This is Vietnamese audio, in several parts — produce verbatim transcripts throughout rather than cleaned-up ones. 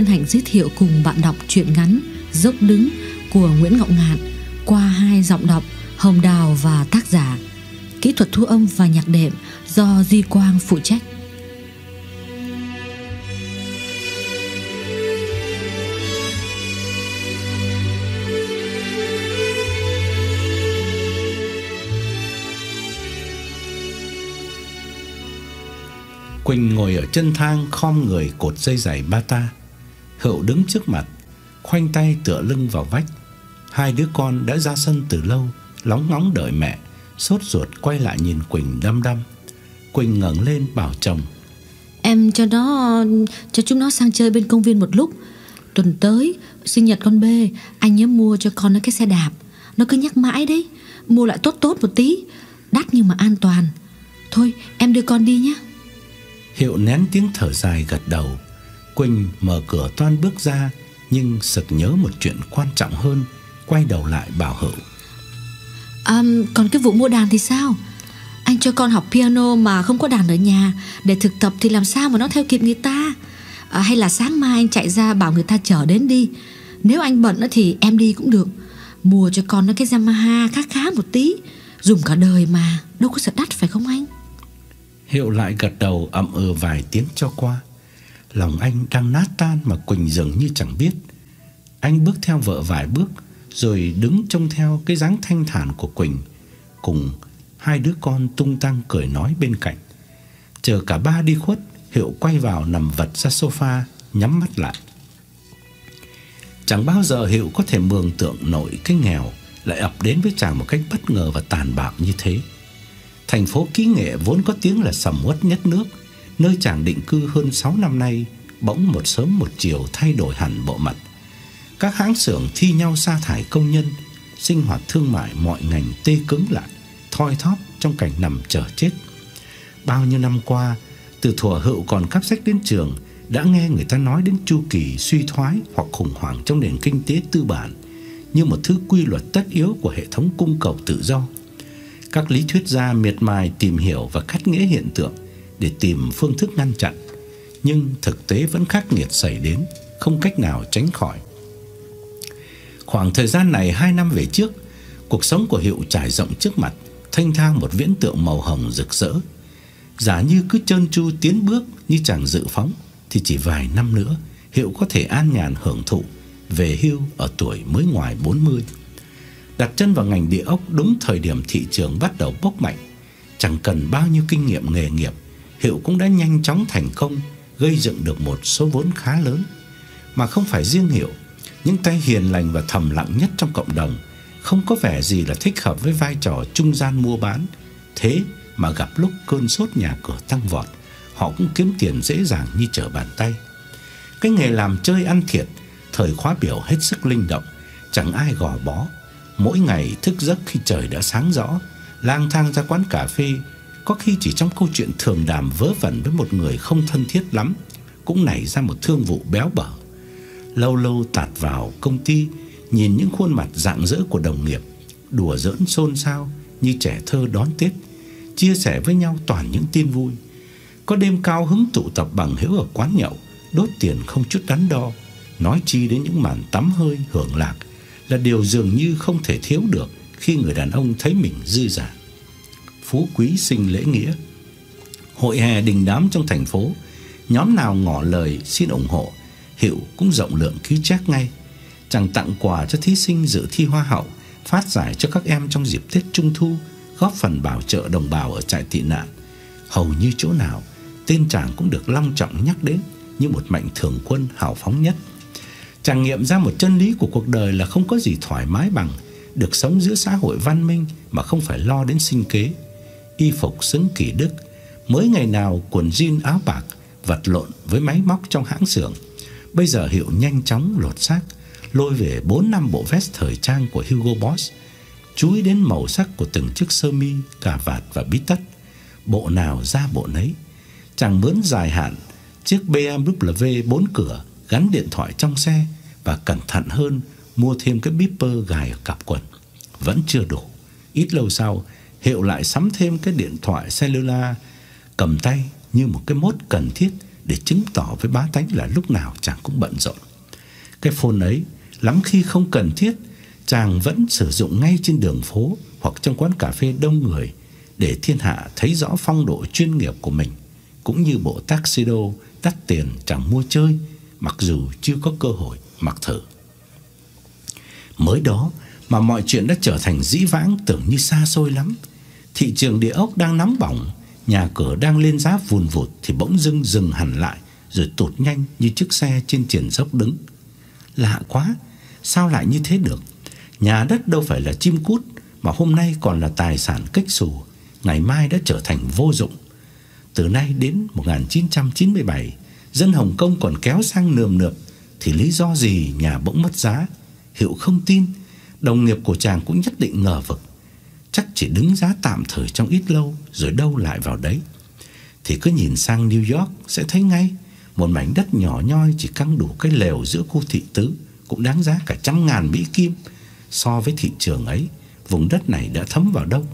hân hạnh giới thiệu cùng bạn đọc truyện ngắn Dốc Đứng của Nguyễn Ngọc Ngạn qua hai giọng đọc Hồng Đào và tác giả. Kỹ thuật thu âm và nhạc đệm do Di Quang phụ trách. Quỳnh ngồi ở chân thang khom người cột dây giày bata. Hậu đứng trước mặt, khoanh tay tựa lưng vào vách. Hai đứa con đã ra sân từ lâu, lóng ngóng đợi mẹ, sốt ruột quay lại nhìn Quỳnh đăm đăm. Quỳnh ngẩng lên bảo chồng: Em cho nó cho chúng nó sang chơi bên công viên một lúc. Tuần tới sinh nhật con B, anh nhớ mua cho con nó cái xe đạp. Nó cứ nhắc mãi đấy, mua lại tốt tốt một tí, đắt nhưng mà an toàn. Thôi em đưa con đi nhé. Hiệu nén tiếng thở dài gật đầu. Quỳnh mở cửa toan bước ra, nhưng sực nhớ một chuyện quan trọng hơn, quay đầu lại bảo Hữu: À, còn cái vụ mua đàn thì sao? Anh cho con học piano mà không có đàn ở nhà để thực tập thì làm sao mà nó theo kịp người ta? À, hay là sáng mai anh chạy ra bảo người ta chở đến đi. Nếu anh bận thì em đi cũng được. Mua cho con nó cái Yamaha khá khá một tí, dùng cả đời mà, đâu có sợ đắt phải không anh? Hiệu lại gật đầu ậm ừ vài tiếng cho qua. Lòng anh đang nát tan mà Quỳnh dường như chẳng biết. Anh bước theo vợ vài bước rồi đứng trông theo cái dáng thanh thản của Quỳnh, cùng hai đứa con tung tăng cười nói bên cạnh. Chờ cả ba đi khuất, Hiệu quay vào nằm vật ra sofa, nhắm mắt lại. Chẳng bao giờ Hiệu có thể mường tượng nổi cái nghèo lại ập đến với chàng một cách bất ngờ và tàn bạo như thế. Thành phố kỹ nghệ vốn có tiếng là sầm uất nhất nước, nơi chàng định cư hơn sáu năm nay, bỗng một sớm một chiều thay đổi hẳn bộ mặt. Các hãng xưởng thi nhau sa thải công nhân, sinh hoạt thương mại mọi ngành tê cứng lại, thoi thóp trong cảnh nằm chờ chết. Bao nhiêu năm qua, từ thuở Hữu còn cắp sách đến trường, đã nghe người ta nói đến chu kỳ suy thoái hoặc khủng hoảng trong nền kinh tế tư bản như một thứ quy luật tất yếu của hệ thống cung cầu tự do. Các lý thuyết gia miệt mài tìm hiểu và cắt nghĩa hiện tượng để tìm phương thức ngăn chặn, nhưng thực tế vẫn khắc nghiệt xảy đến, không cách nào tránh khỏi. Khoảng thời gian này hai năm về trước, cuộc sống của Hiệu trải rộng trước mặt, thênh thang một viễn tượng màu hồng rực rỡ. Giả như cứ trơn tru tiến bước như chàng dự phóng, thì chỉ vài năm nữa Hiệu có thể an nhàn hưởng thụ về hưu ở tuổi mới ngoài bốn mươi. Đặt chân vào ngành địa ốc đúng thời điểm thị trường bắt đầu bốc mạnh, chẳng cần bao nhiêu kinh nghiệm nghề nghiệp, Hiệu cũng đã nhanh chóng thành công, gây dựng được một số vốn khá lớn. Mà không phải riêng Hiệu, những tay hiền lành và thầm lặng nhất trong cộng đồng không có vẻ gì là thích hợp với vai trò trung gian mua bán. Thế mà gặp lúc cơn sốt nhà cửa tăng vọt, họ cũng kiếm tiền dễ dàng như trở bàn tay. Cái nghề làm chơi ăn thiệt, thời khóa biểu hết sức linh động, chẳng ai gò bó. Mỗi ngày thức giấc khi trời đã sáng rõ, lang thang ra quán cà phê, có khi chỉ trong câu chuyện thường đàm vớ vẩn với một người không thân thiết lắm, cũng nảy ra một thương vụ béo bở. Lâu lâu tạt vào công ty, nhìn những khuôn mặt rạng rỡ của đồng nghiệp, đùa giỡn xôn xao như trẻ thơ đón Tết, chia sẻ với nhau toàn những tin vui. Có đêm cao hứng tụ tập bằng hữu ở quán nhậu, đốt tiền không chút đắn đo, nói chi đến những màn tắm hơi hưởng lạc là điều dường như không thể thiếu được khi người đàn ông thấy mình dư dả. Phú quý sinh lễ nghĩa, hội hè đình đám trong thành phố, nhóm nào ngỏ lời xin ủng hộ, Hiệu cũng rộng lượng ký check ngay. Chàng tặng quà cho thí sinh dự thi hoa hậu, phát giải cho các em trong dịp Tết Trung Thu, góp phần bảo trợ đồng bào ở trại tị nạn. Hầu như chỗ nào, tên chàng cũng được long trọng nhắc đến như một mạnh thường quân hào phóng nhất. Chàng nghiệm ra một chân lý của cuộc đời là không có gì thoải mái bằng được sống giữa xã hội văn minh mà không phải lo đến sinh kế. Y phục xứng kỷ đức, mới ngày nào quần jean áo bạc vật lộn với máy móc trong hãng xưởng. Bây giờ Hiệu nhanh chóng lột xác, lôi về bốn năm bộ vest thời trang của Hugo Boss, chú ý đến màu sắc của từng chiếc sơ mi, cà vạt và bí tất, bộ nào ra bộ nấy. Chàng mướn dài hạn chiếc bê em vê bốn cửa, gắn điện thoại trong xe và cẩn thận hơn mua thêm cái beeper gài ở cặp quần. Vẫn chưa đủ, ít lâu sau Hiệu lại sắm thêm cái điện thoại cellular cầm tay như một cái mốt cần thiết để chứng tỏ với bá tánh là lúc nào chàng cũng bận rộn. Cái phone ấy lắm khi không cần thiết, chàng vẫn sử dụng ngay trên đường phố hoặc trong quán cà phê đông người để thiên hạ thấy rõ phong độ chuyên nghiệp của mình, cũng như bộ tuxedo đắt tiền chàng mua chơi mặc dù chưa có cơ hội mặc thử. Mới đó mà mọi chuyện đã trở thành dĩ vãng tưởng như xa xôi lắm. Thị trường địa ốc đang nóng bỏng, nhà cửa đang lên giá vùn vụt thì bỗng dưng dừng hẳn lại rồi tụt nhanh như chiếc xe trên triển dốc đứng. Lạ quá, sao lại như thế được? Nhà đất đâu phải là chim cút mà hôm nay còn là tài sản kếch xù, ngày mai đã trở thành vô dụng. Từ nay đến một nghìn chín trăm chín mươi bảy, dân Hồng Kông còn kéo sang nườm nượp thì lý do gì nhà bỗng mất giá? Hiệu không tin, đồng nghiệp của chàng cũng nhất định ngờ vực. Chắc chỉ đứng giá tạm thời trong ít lâu rồi đâu lại vào đấy. Thì cứ nhìn sang New York sẽ thấy ngay, một mảnh đất nhỏ nhoi chỉ căng đủ cái lều giữa khu thị tứ cũng đáng giá cả trăm ngàn Mỹ Kim. So với thị trường ấy, vùng đất này đã thấm vào đâu.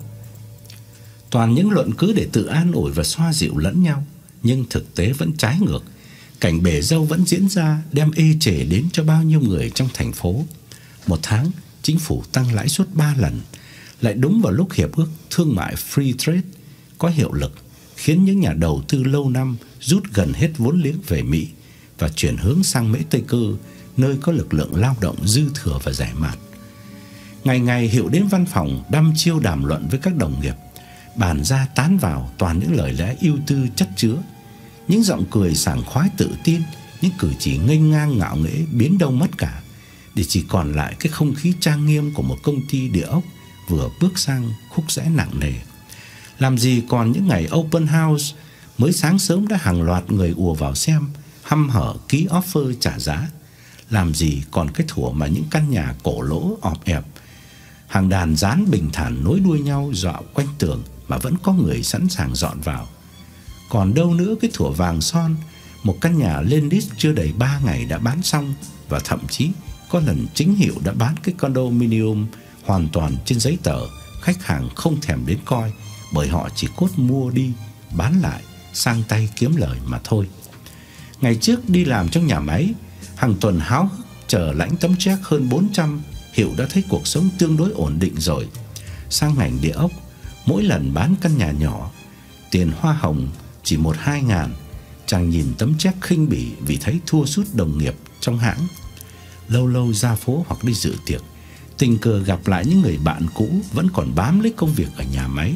Toàn những luận cứ để tự an ủi và xoa dịu lẫn nhau, nhưng thực tế vẫn trái ngược. Cảnh bể dâu vẫn diễn ra, đem ê chề đến cho bao nhiêu người trong thành phố. Một tháng, chính phủ tăng lãi suất ba lần, lại đúng vào lúc hiệp ước thương mại Free Trade có hiệu lực, khiến những nhà đầu tư lâu năm rút gần hết vốn liếng về Mỹ và chuyển hướng sang Mỹ Tây Cư, nơi có lực lượng lao động dư thừa và rẻ mạt. Ngày ngày Hiệu đến văn phòng đăm chiêu đàm luận với các đồng nghiệp, bàn ra tán vào toàn những lời lẽ ưu tư chất chứa, những giọng cười sảng khoái tự tin, những cử chỉ nghênh ngang ngạo nghễ biến đâu mất cả, để chỉ còn lại cái không khí trang nghiêm của một công ty địa ốc vừa bước sang khúc rẽ nặng nề. Làm gì còn những ngày open house, mới sáng sớm đã hàng loạt người ùa vào xem, hăm hở ký offer trả giá. Làm gì còn cái thủa mà những căn nhà cổ lỗ ọp ẹp, hàng đàn dán bình thản nối đuôi nhau dạo quanh tường mà vẫn có người sẵn sàng dọn vào. Còn đâu nữa cái thủa vàng son, một căn nhà lên list chưa đầy ba ngày đã bán xong, và thậm chí có lần chính Hiệu đã bán cái condominium hoàn toàn trên giấy tờ, khách hàng không thèm đến coi bởi họ chỉ cốt mua đi, bán lại, sang tay kiếm lời mà thôi. Ngày trước đi làm trong nhà máy, hàng tuần háo hức chờ lãnh tấm check hơn bốn trăm, Hiệu đã thấy cuộc sống tương đối ổn định rồi. Sang ngành địa ốc, mỗi lần bán căn nhà nhỏ, tiền hoa hồng chỉ một hai ngàn, chàng nhìn tấm check khinh bỉ vì thấy thua sút đồng nghiệp trong hãng. Lâu lâu ra phố hoặc đi dự tiệc, tình cờ gặp lại những người bạn cũ vẫn còn bám lấy công việc ở nhà máy,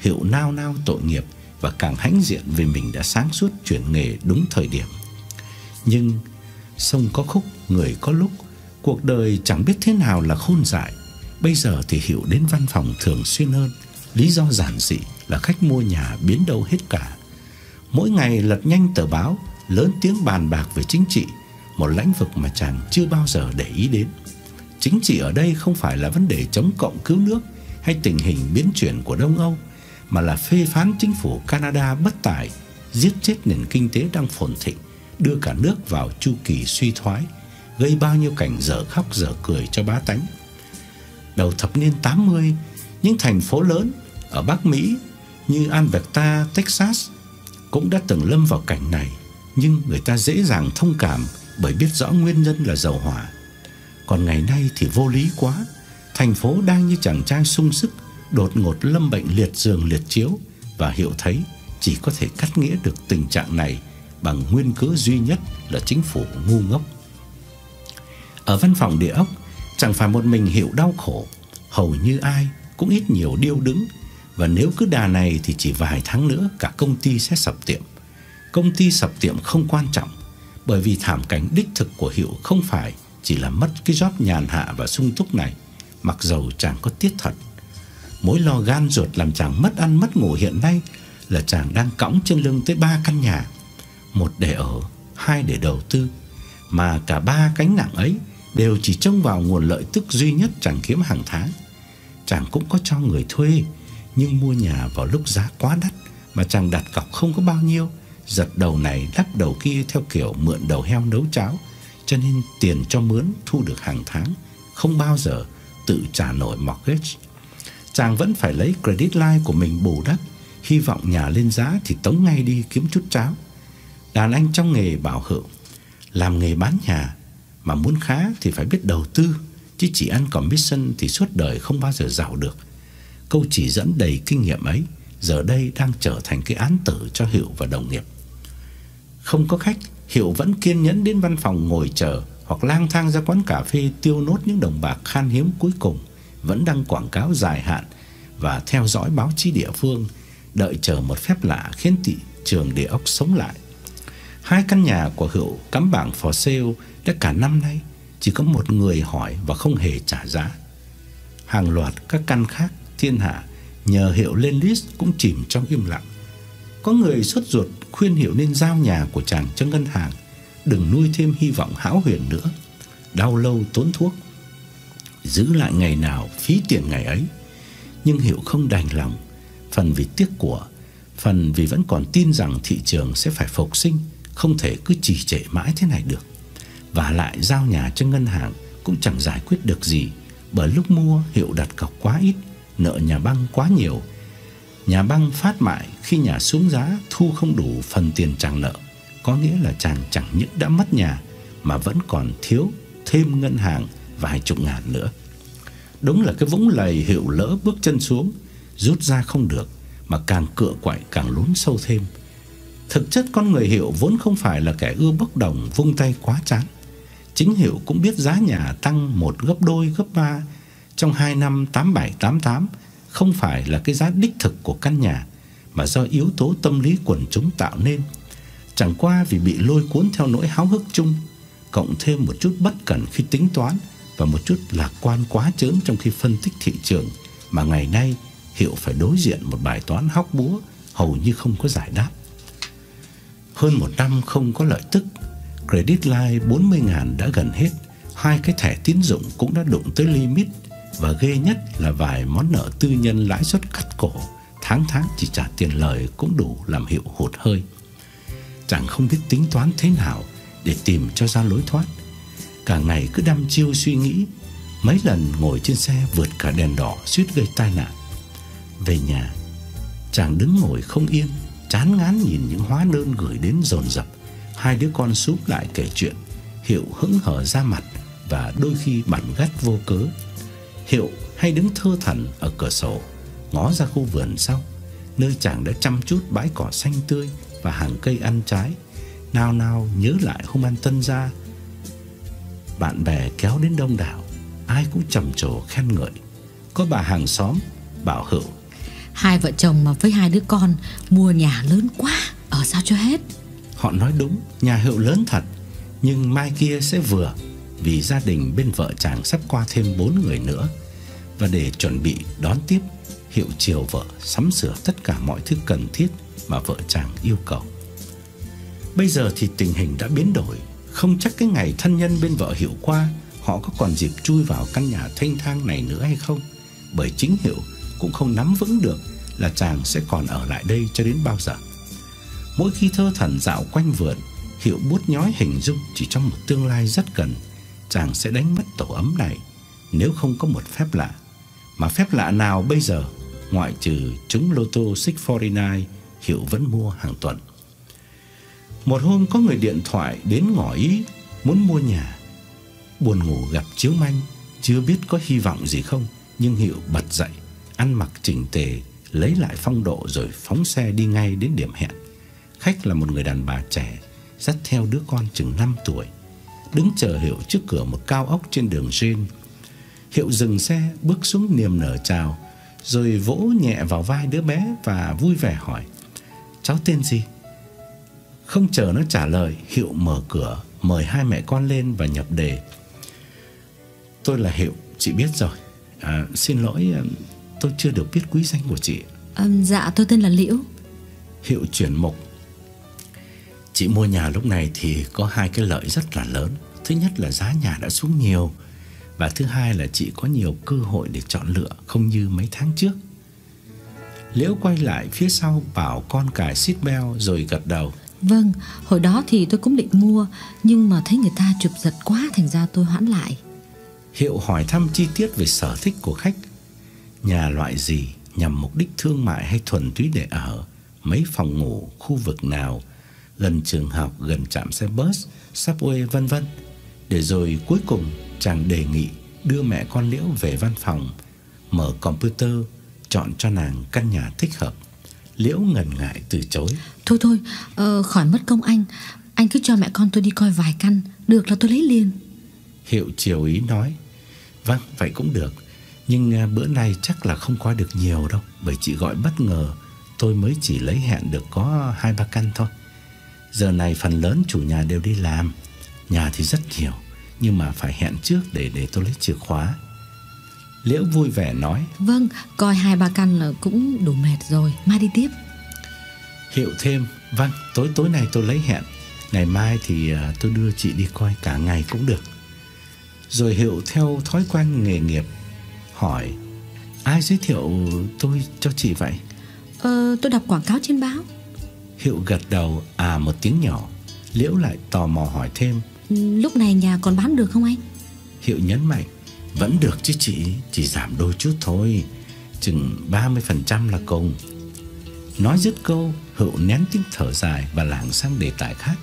Hiệu nao nao tội nghiệp và càng hãnh diện vì mình đã sáng suốt chuyển nghề đúng thời điểm. Nhưng sông có khúc, người có lúc, cuộc đời chẳng biết thế nào là khôn dại. Bây giờ thì Hiệu đến văn phòng thường xuyên hơn, lý do giản dị là khách mua nhà biến đâu hết cả. Mỗi ngày lật nhanh tờ báo, lớn tiếng bàn bạc về chính trị, một lĩnh vực mà chàng chưa bao giờ để ý đến. Chính trị ở đây không phải là vấn đề chống cộng cứu nước hay tình hình biến chuyển của Đông Âu, mà là phê phán chính phủ Canada bất tài, giết chết nền kinh tế đang phồn thịnh, đưa cả nước vào chu kỳ suy thoái, gây bao nhiêu cảnh dở khóc dở cười cho bá tánh. Đầu thập niên tám mươi, những thành phố lớn ở Bắc Mỹ như Alberta, Texas cũng đã từng lâm vào cảnh này, nhưng người ta dễ dàng thông cảm bởi biết rõ nguyên nhân là dầu hỏa. Còn ngày nay thì vô lý quá, thành phố đang như chàng trai sung sức đột ngột lâm bệnh liệt giường liệt chiếu, và Hiệu thấy chỉ có thể cắt nghĩa được tình trạng này bằng nguyên cớ duy nhất là chính phủ ngu ngốc. Ở văn phòng địa ốc, chẳng phải một mình Hiệu đau khổ, hầu như ai cũng ít nhiều điêu đứng, và nếu cứ đà này thì chỉ vài tháng nữa cả công ty sẽ sập tiệm. Công ty sập tiệm không quan trọng, bởi vì thảm cảnh đích thực của Hiệu không phải chỉ là mất cái job nhàn hạ và sung túc này, mặc dầu chàng có tiếc thật. Mối lo gan ruột làm chàng mất ăn mất ngủ hiện nay là chàng đang cõng trên lưng tới ba căn nhà, một để ở, hai để đầu tư, mà cả ba gánh nặng ấy đều chỉ trông vào nguồn lợi tức duy nhất chàng kiếm hàng tháng. Chàng cũng có cho người thuê, nhưng mua nhà vào lúc giá quá đắt mà chàng đặt cọc không có bao nhiêu, giật đầu này đắp đầu kia theo kiểu mượn đầu heo nấu cháo, cho nên tiền cho mướn thu được hàng tháng không bao giờ tự trả nổi mortgage. Chàng vẫn phải lấy credit line của mình bù đắp, hy vọng nhà lên giá thì tống ngay đi kiếm chút cháo. Đàn anh trong nghề bảo hữu, làm nghề bán nhà, mà muốn khá thì phải biết đầu tư, chứ chỉ ăn commission thì suốt đời không bao giờ giàu được. Câu chỉ dẫn đầy kinh nghiệm ấy giờ đây đang trở thành cái án tử cho Hiệu và đồng nghiệp. Không có khách, Hiệu vẫn kiên nhẫn đến văn phòng ngồi chờ, hoặc lang thang ra quán cà phê tiêu nốt những đồng bạc khan hiếm cuối cùng, vẫn đăng quảng cáo dài hạn và theo dõi báo chí địa phương, đợi chờ một phép lạ khiến thị trường địa ốc sống lại. Hai căn nhà của Hữu cắm bảng for sale đã cả năm nay, chỉ có một người hỏi và không hề trả giá. Hàng loạt các căn khác thiên hạ nhờ Hữu lên list cũng chìm trong im lặng. Có người sốt ruột khuyên Hữu nên giao nhà của chàng cho ngân hàng, đừng nuôi thêm hy vọng hão huyền nữa, đau lâu tốn thuốc, giữ lại ngày nào phí tiền ngày ấy. Nhưng Hữu không đành lòng, phần vì tiếc của, phần vì vẫn còn tin rằng thị trường sẽ phải phục sinh, không thể cứ trì trệ mãi thế này được. Và lại giao nhà cho ngân hàng cũng chẳng giải quyết được gì, bởi lúc mua Hiệu đặt cọc quá ít, nợ nhà băng quá nhiều. Nhà băng phát mại khi nhà xuống giá thu không đủ phần tiền chàng nợ, có nghĩa là chàng chẳng những đã mất nhà mà vẫn còn thiếu thêm ngân hàng vài chục ngàn nữa. Đúng là cái vũng lầy Hiệu lỡ bước chân xuống, rút ra không được mà càng cựa quậy càng lún sâu thêm. Thực chất con người Hiệu vốn không phải là kẻ ưa bốc đồng vung tay quá chán. Chính Hiệu cũng biết giá nhà tăng một gấp đôi gấp ba trong hai năm tám bảy tám tám không phải là cái giá đích thực của căn nhà, mà do yếu tố tâm lý quần chúng tạo nên. Chẳng qua vì bị lôi cuốn theo nỗi háo hức chung, cộng thêm một chút bất cẩn khi tính toán và một chút lạc quan quá chớn trong khi phân tích thị trường, mà ngày nay Hiệu phải đối diện một bài toán hóc búa hầu như không có giải đáp. Hơn một năm không có lợi tức, credit line bốn mươi ngàn đã gần hết, hai cái thẻ tín dụng cũng đã đụng tới limit, và ghê nhất là vài món nợ tư nhân lãi suất cắt cổ, tháng tháng chỉ trả tiền lời cũng đủ làm Hiệu hụt hơi. Chàng không biết tính toán thế nào để tìm cho ra lối thoát, cả ngày cứ đăm chiêu suy nghĩ, mấy lần ngồi trên xe vượt cả đèn đỏ suýt gây tai nạn. Về nhà, chàng đứng ngồi không yên, chán ngán nhìn những hóa đơn gửi đến dồn dập. Hai đứa con súp lại kể chuyện, Hiệu hững hờ ra mặt và đôi khi bặn gắt vô cớ. Hiệu hay đứng thơ thẩn ở cửa sổ, ngó ra khu vườn sau, nơi chàng đã chăm chút bãi cỏ xanh tươi và hàng cây ăn trái. Nào nào nhớ lại hôm ăn tân gia, bạn bè kéo đến đông đảo, ai cũng trầm trồ khen ngợi. Có bà hàng xóm bảo Hữu: hai vợ chồng mà với hai đứa con mua nhà lớn quá, ở sao cho hết. Họ nói đúng, nhà Hữu lớn thật, nhưng mai kia sẽ vừa, vì gia đình bên vợ chàng sắp qua thêm bốn người nữa. Và để chuẩn bị đón tiếp, Hữu chiều vợ sắm sửa tất cả mọi thứ cần thiết mà vợ chàng yêu cầu. Bây giờ thì tình hình đã biến đổi, không chắc cái ngày thân nhân bên vợ Hữu qua, họ có còn dịp chui vào căn nhà thênh thang này nữa hay không, bởi chính Hữu cũng không nắm vững được là chàng sẽ còn ở lại đây cho đến bao giờ. Mỗi khi thơ thẩn dạo quanh vườn, Hữu buốt nhói hình dung chỉ trong một tương lai rất gần, chàng sẽ đánh mất tổ ấm này nếu không có một phép lạ. Mà phép lạ nào bây giờ, ngoại trừ trúng lô tô sáu bốn chín Hữu vẫn mua hàng tuần. Một hôm có người điện thoại đến ngỏ ý muốn mua nhà. Buồn ngủ gặp chiếu manh, chưa biết có hy vọng gì không, nhưng Hữu bật dậy, ăn mặc chỉnh tề, lấy lại phong độ rồi phóng xe đi ngay đến điểm hẹn. Khách là một người đàn bà trẻ, dắt theo đứa con chừng năm tuổi, đứng chờ Hữu trước cửa một cao ốc trên đường Jean. Hữu dừng xe, bước xuống niềm nở chào, rồi vỗ nhẹ vào vai đứa bé và vui vẻ hỏi: cháu tên gì? Không chờ nó trả lời, Hữu mở cửa, mời hai mẹ con lên và nhập đề: tôi là Hữu, chị biết rồi. À, xin lỗi, tôi chưa được biết quý danh của chị. À, dạ tôi tên là Liễu. Hữu chuyển mục: chị mua nhà lúc này thì có hai cái lợi rất là lớn. Thứ nhất là giá nhà đã xuống nhiều, và thứ hai là chị có nhiều cơ hội để chọn lựa, không như mấy tháng trước. Liễu quay lại phía sau bảo con cài seatbelt rồi gật đầu: vâng, hồi đó thì tôi cũng định mua, nhưng mà thấy người ta chụp giật quá, thành ra tôi hoãn lại. Hữu hỏi thăm chi tiết về sở thích của khách: nhà loại gì, nhằm mục đích thương mại hay thuần túy để ở, mấy phòng ngủ, khu vực nào, gần trường học, gần trạm xe bus, subway vân vân. Để rồi cuối cùng chàng đề nghị đưa mẹ con Liễu về văn phòng, mở computer, chọn cho nàng căn nhà thích hợp. Liễu ngần ngại từ chối. Thôi thôi, ờ, khỏi mất công anh, anh cứ cho mẹ con tôi đi coi vài căn, được là tôi lấy liền. Hiệu chiều ý nói, vâng, vậy cũng được, nhưng bữa nay chắc là không coi được nhiều đâu, bởi chị gọi bất ngờ, tôi mới chỉ lấy hẹn được có hai ba căn thôi. Giờ này phần lớn chủ nhà đều đi làm, nhà thì rất nhiều, nhưng mà phải hẹn trước để để tôi lấy chìa khóa. Liễu vui vẻ nói, vâng, coi hai ba căn cũng đủ mệt rồi, mai đi tiếp. Hiệu thêm, vâng, tối tối nay tôi lấy hẹn, ngày mai thì tôi đưa chị đi coi cả ngày cũng được. Rồi Hiệu theo thói quen nghề nghiệp hỏi, ai giới thiệu tôi cho chị vậy? Ờ, tôi đọc quảng cáo trên báo. Hiệu gật đầu à một tiếng nhỏ. Liễu lại tò mò hỏi thêm, lúc này nhà còn bán được không anh? Hiệu nhấn mạnh, vẫn được chứ chị, chỉ giảm đôi chút thôi, chừng ba mươi phần trăm là cùng. Nói dứt câu, Hiệu nén tiếng thở dài và lảng sang đề tài khác.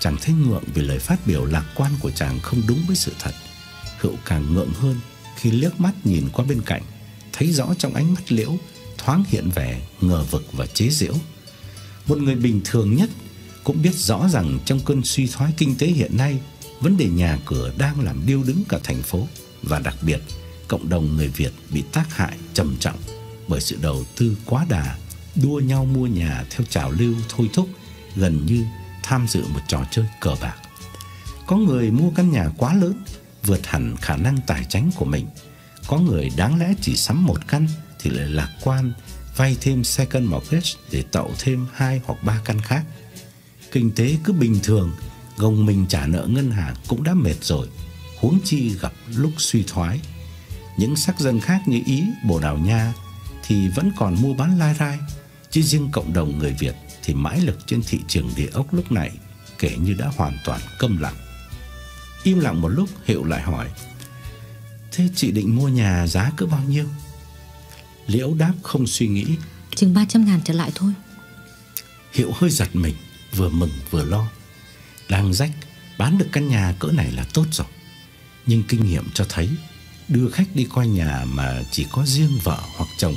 Chàng thấy ngượng vì lời phát biểu lạc quan của chàng không đúng với sự thật. Hiệu càng ngượng hơn khi liếc mắt nhìn qua bên cạnh, thấy rõ trong ánh mắt Liễu thoáng hiện vẻ ngờ vực và chế giễu. Một người bình thường nhất cũng biết rõ rằng trong cơn suy thoái kinh tế hiện nay, vấn đề nhà cửa đang làm điêu đứng cả thành phố, và đặc biệt cộng đồng người Việt bị tác hại trầm trọng bởi sự đầu tư quá đà, đua nhau mua nhà theo trào lưu thôi thúc, gần như tham dự một trò chơi cờ bạc. Có người mua căn nhà quá lớn, vượt hẳn khả năng tài chính của mình. Có người đáng lẽ chỉ sắm một căn thì lại lạc quan, vay thêm second mortgage để tậu thêm hai hoặc ba căn khác. Kinh tế cứ bình thường, gồng mình trả nợ ngân hàng cũng đã mệt rồi, huống chi gặp lúc suy thoái. Những sắc dân khác như Ý, Bồ Đào Nha thì vẫn còn mua bán lai rai, chứ riêng cộng đồng người Việt thì mãi lực trên thị trường địa ốc lúc này kể như đã hoàn toàn câm lặng. Im lặng một lúc, Hiệu lại hỏi, thế chị định mua nhà giá cỡ bao nhiêu? Liễu đáp không suy nghĩ, chừng ba trăm ngàn trở lại thôi. Hiệu hơi giật mình, vừa mừng vừa lo. Đang rách, bán được căn nhà cỡ này là tốt rồi. Nhưng kinh nghiệm cho thấy, đưa khách đi coi nhà mà chỉ có riêng vợ hoặc chồng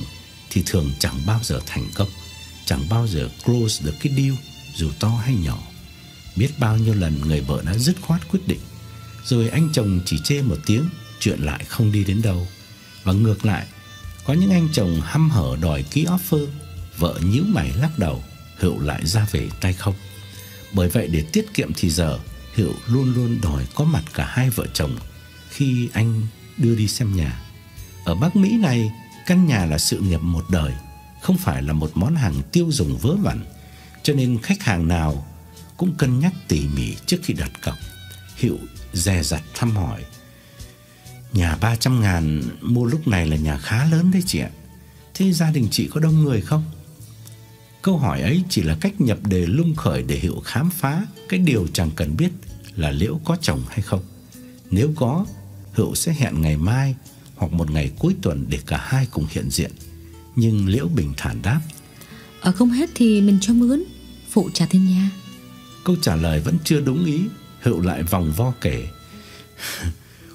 thì thường chẳng bao giờ thành công, chẳng bao giờ close được cái deal dù to hay nhỏ. Biết bao nhiêu lần người vợ đã dứt khoát quyết định, rồi anh chồng chỉ chê một tiếng, chuyện lại không đi đến đâu. Và ngược lại, có những anh chồng hăm hở đòi ký offer, vợ nhíu mày lắc đầu, Hiệu lại ra về tay không. Bởi vậy để tiết kiệm thì giờ, Hiệu luôn luôn đòi có mặt cả hai vợ chồng khi anh đưa đi xem nhà. Ở Bắc Mỹ này, căn nhà là sự nghiệp một đời, không phải là một món hàng tiêu dùng vớ vẩn, cho nên khách hàng nào cũng cân nhắc tỉ mỉ trước khi đặt cọc. Hiệu dè dặt thăm hỏi, nhà ba trăm ngàn mua lúc này là nhà khá lớn đấy chị ạ. Thế gia đình chị có đông người không? Câu hỏi ấy chỉ là cách nhập đề lung khởi để Hiệu khám phá cái điều chàng cần biết là Liễu có chồng hay không. Nếu có, Hiệu sẽ hẹn ngày mai hoặc một ngày cuối tuần để cả hai cùng hiện diện. Nhưng Liễu bình thản đáp, ở không hết thì mình cho mướn, phụ trả tiền nhà. Câu trả lời vẫn chưa đúng ý, Hiệu lại vòng vo kể.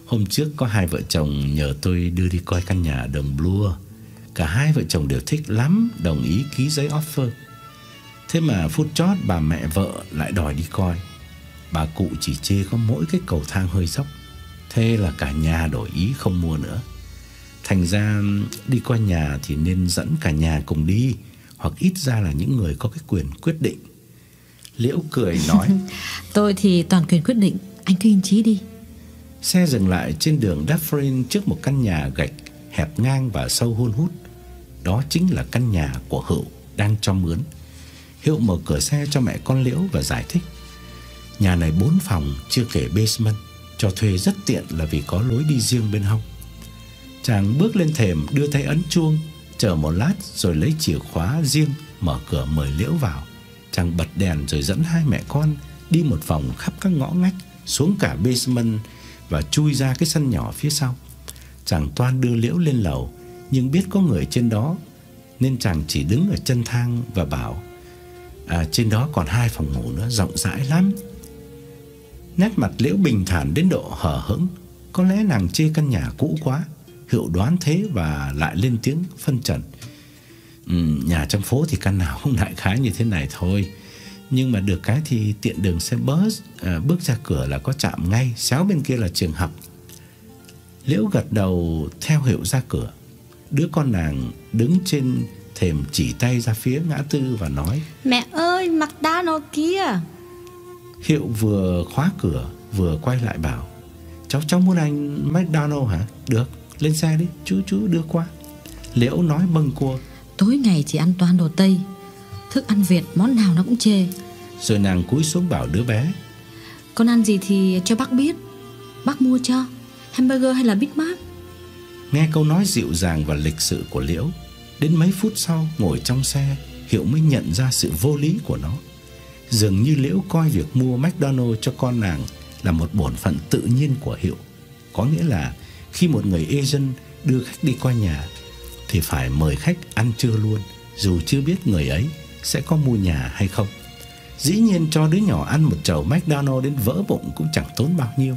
Hôm trước có hai vợ chồng nhờ tôi đưa đi coi căn nhà đồng Blue. Cả hai vợ chồng đều thích lắm, đồng ý ký giấy offer. Thế mà phút chót bà mẹ vợ lại đòi đi coi. Bà cụ chỉ chê có mỗi cái cầu thang hơi dốc. Thế là cả nhà đổi ý không mua nữa. Thành ra đi coi nhà thì nên dẫn cả nhà cùng đi, hoặc ít ra là những người có cái quyền quyết định. Liễu cười nói, tôi thì toàn quyền quyết định, anh cứ yên chí đi. Xe dừng lại trên đường Dufferin trước một căn nhà gạch hẹp ngang và sâu hun hút. Đó chính là căn nhà của Hữu đang cho mướn. Hiệu mở cửa xe cho mẹ con Liễu và giải thích, nhà này bốn phòng chưa kể basement, cho thuê rất tiện là vì có lối đi riêng bên hông. Chàng bước lên thềm, đưa tay ấn chuông, chờ một lát rồi lấy chìa khóa riêng, mở cửa mời Liễu vào. Chàng bật đèn rồi dẫn hai mẹ con đi một vòng khắp các ngõ ngách, xuống cả basement và chui ra cái sân nhỏ phía sau. Chàng toan đưa Liễu lên lầu, nhưng biết có người trên đó nên chàng chỉ đứng ở chân thang và bảo, à, trên đó còn hai phòng ngủ nữa, rộng rãi lắm. Nét mặt Liễu bình thản đến độ hờ hững. Có lẽ nàng chê căn nhà cũ quá, Hữu đoán thế và lại lên tiếng phân trần. Ừ, nhà trong phố thì căn nào cũng đại khái như thế này thôi, nhưng mà được cái thì tiện đường xe bus, à, bước ra cửa là có trạm ngay, xéo bên kia là trường học. Liễu gật đầu theo Hiệu ra cửa. Đứa con nàng đứng trên thềm chỉ tay ra phía ngã tư và nói: "Mẹ ơi, McDonald's kia." Hiệu vừa khóa cửa vừa quay lại bảo: "Cháu cháu muốn anh McDonald's hả? Được, lên xe đi, chú chú đưa qua." Liễu nói bâng cua: "Tối ngày chỉ ăn toàn đồ Tây, thức ăn Việt món nào nó cũng chê." Rồi nàng cúi xuống bảo đứa bé: "Con ăn gì thì cho bác biết, bác mua cho, hamburger hay là Big Mac?" Nghe câu nói dịu dàng và lịch sự của Liễu, đến mấy phút sau ngồi trong xe, Hiệu mới nhận ra sự vô lý của nó. Dường như Liễu coi việc mua McDonald's cho con nàng là một bổn phận tự nhiên của Hiệu. Có nghĩa là khi một người Asian đưa khách đi qua nhà thì phải mời khách ăn trưa luôn, dù chưa biết người ấy sẽ có mua nhà hay không. Dĩ nhiên cho đứa nhỏ ăn một chầu McDonald's đến vỡ bụng cũng chẳng tốn bao nhiêu,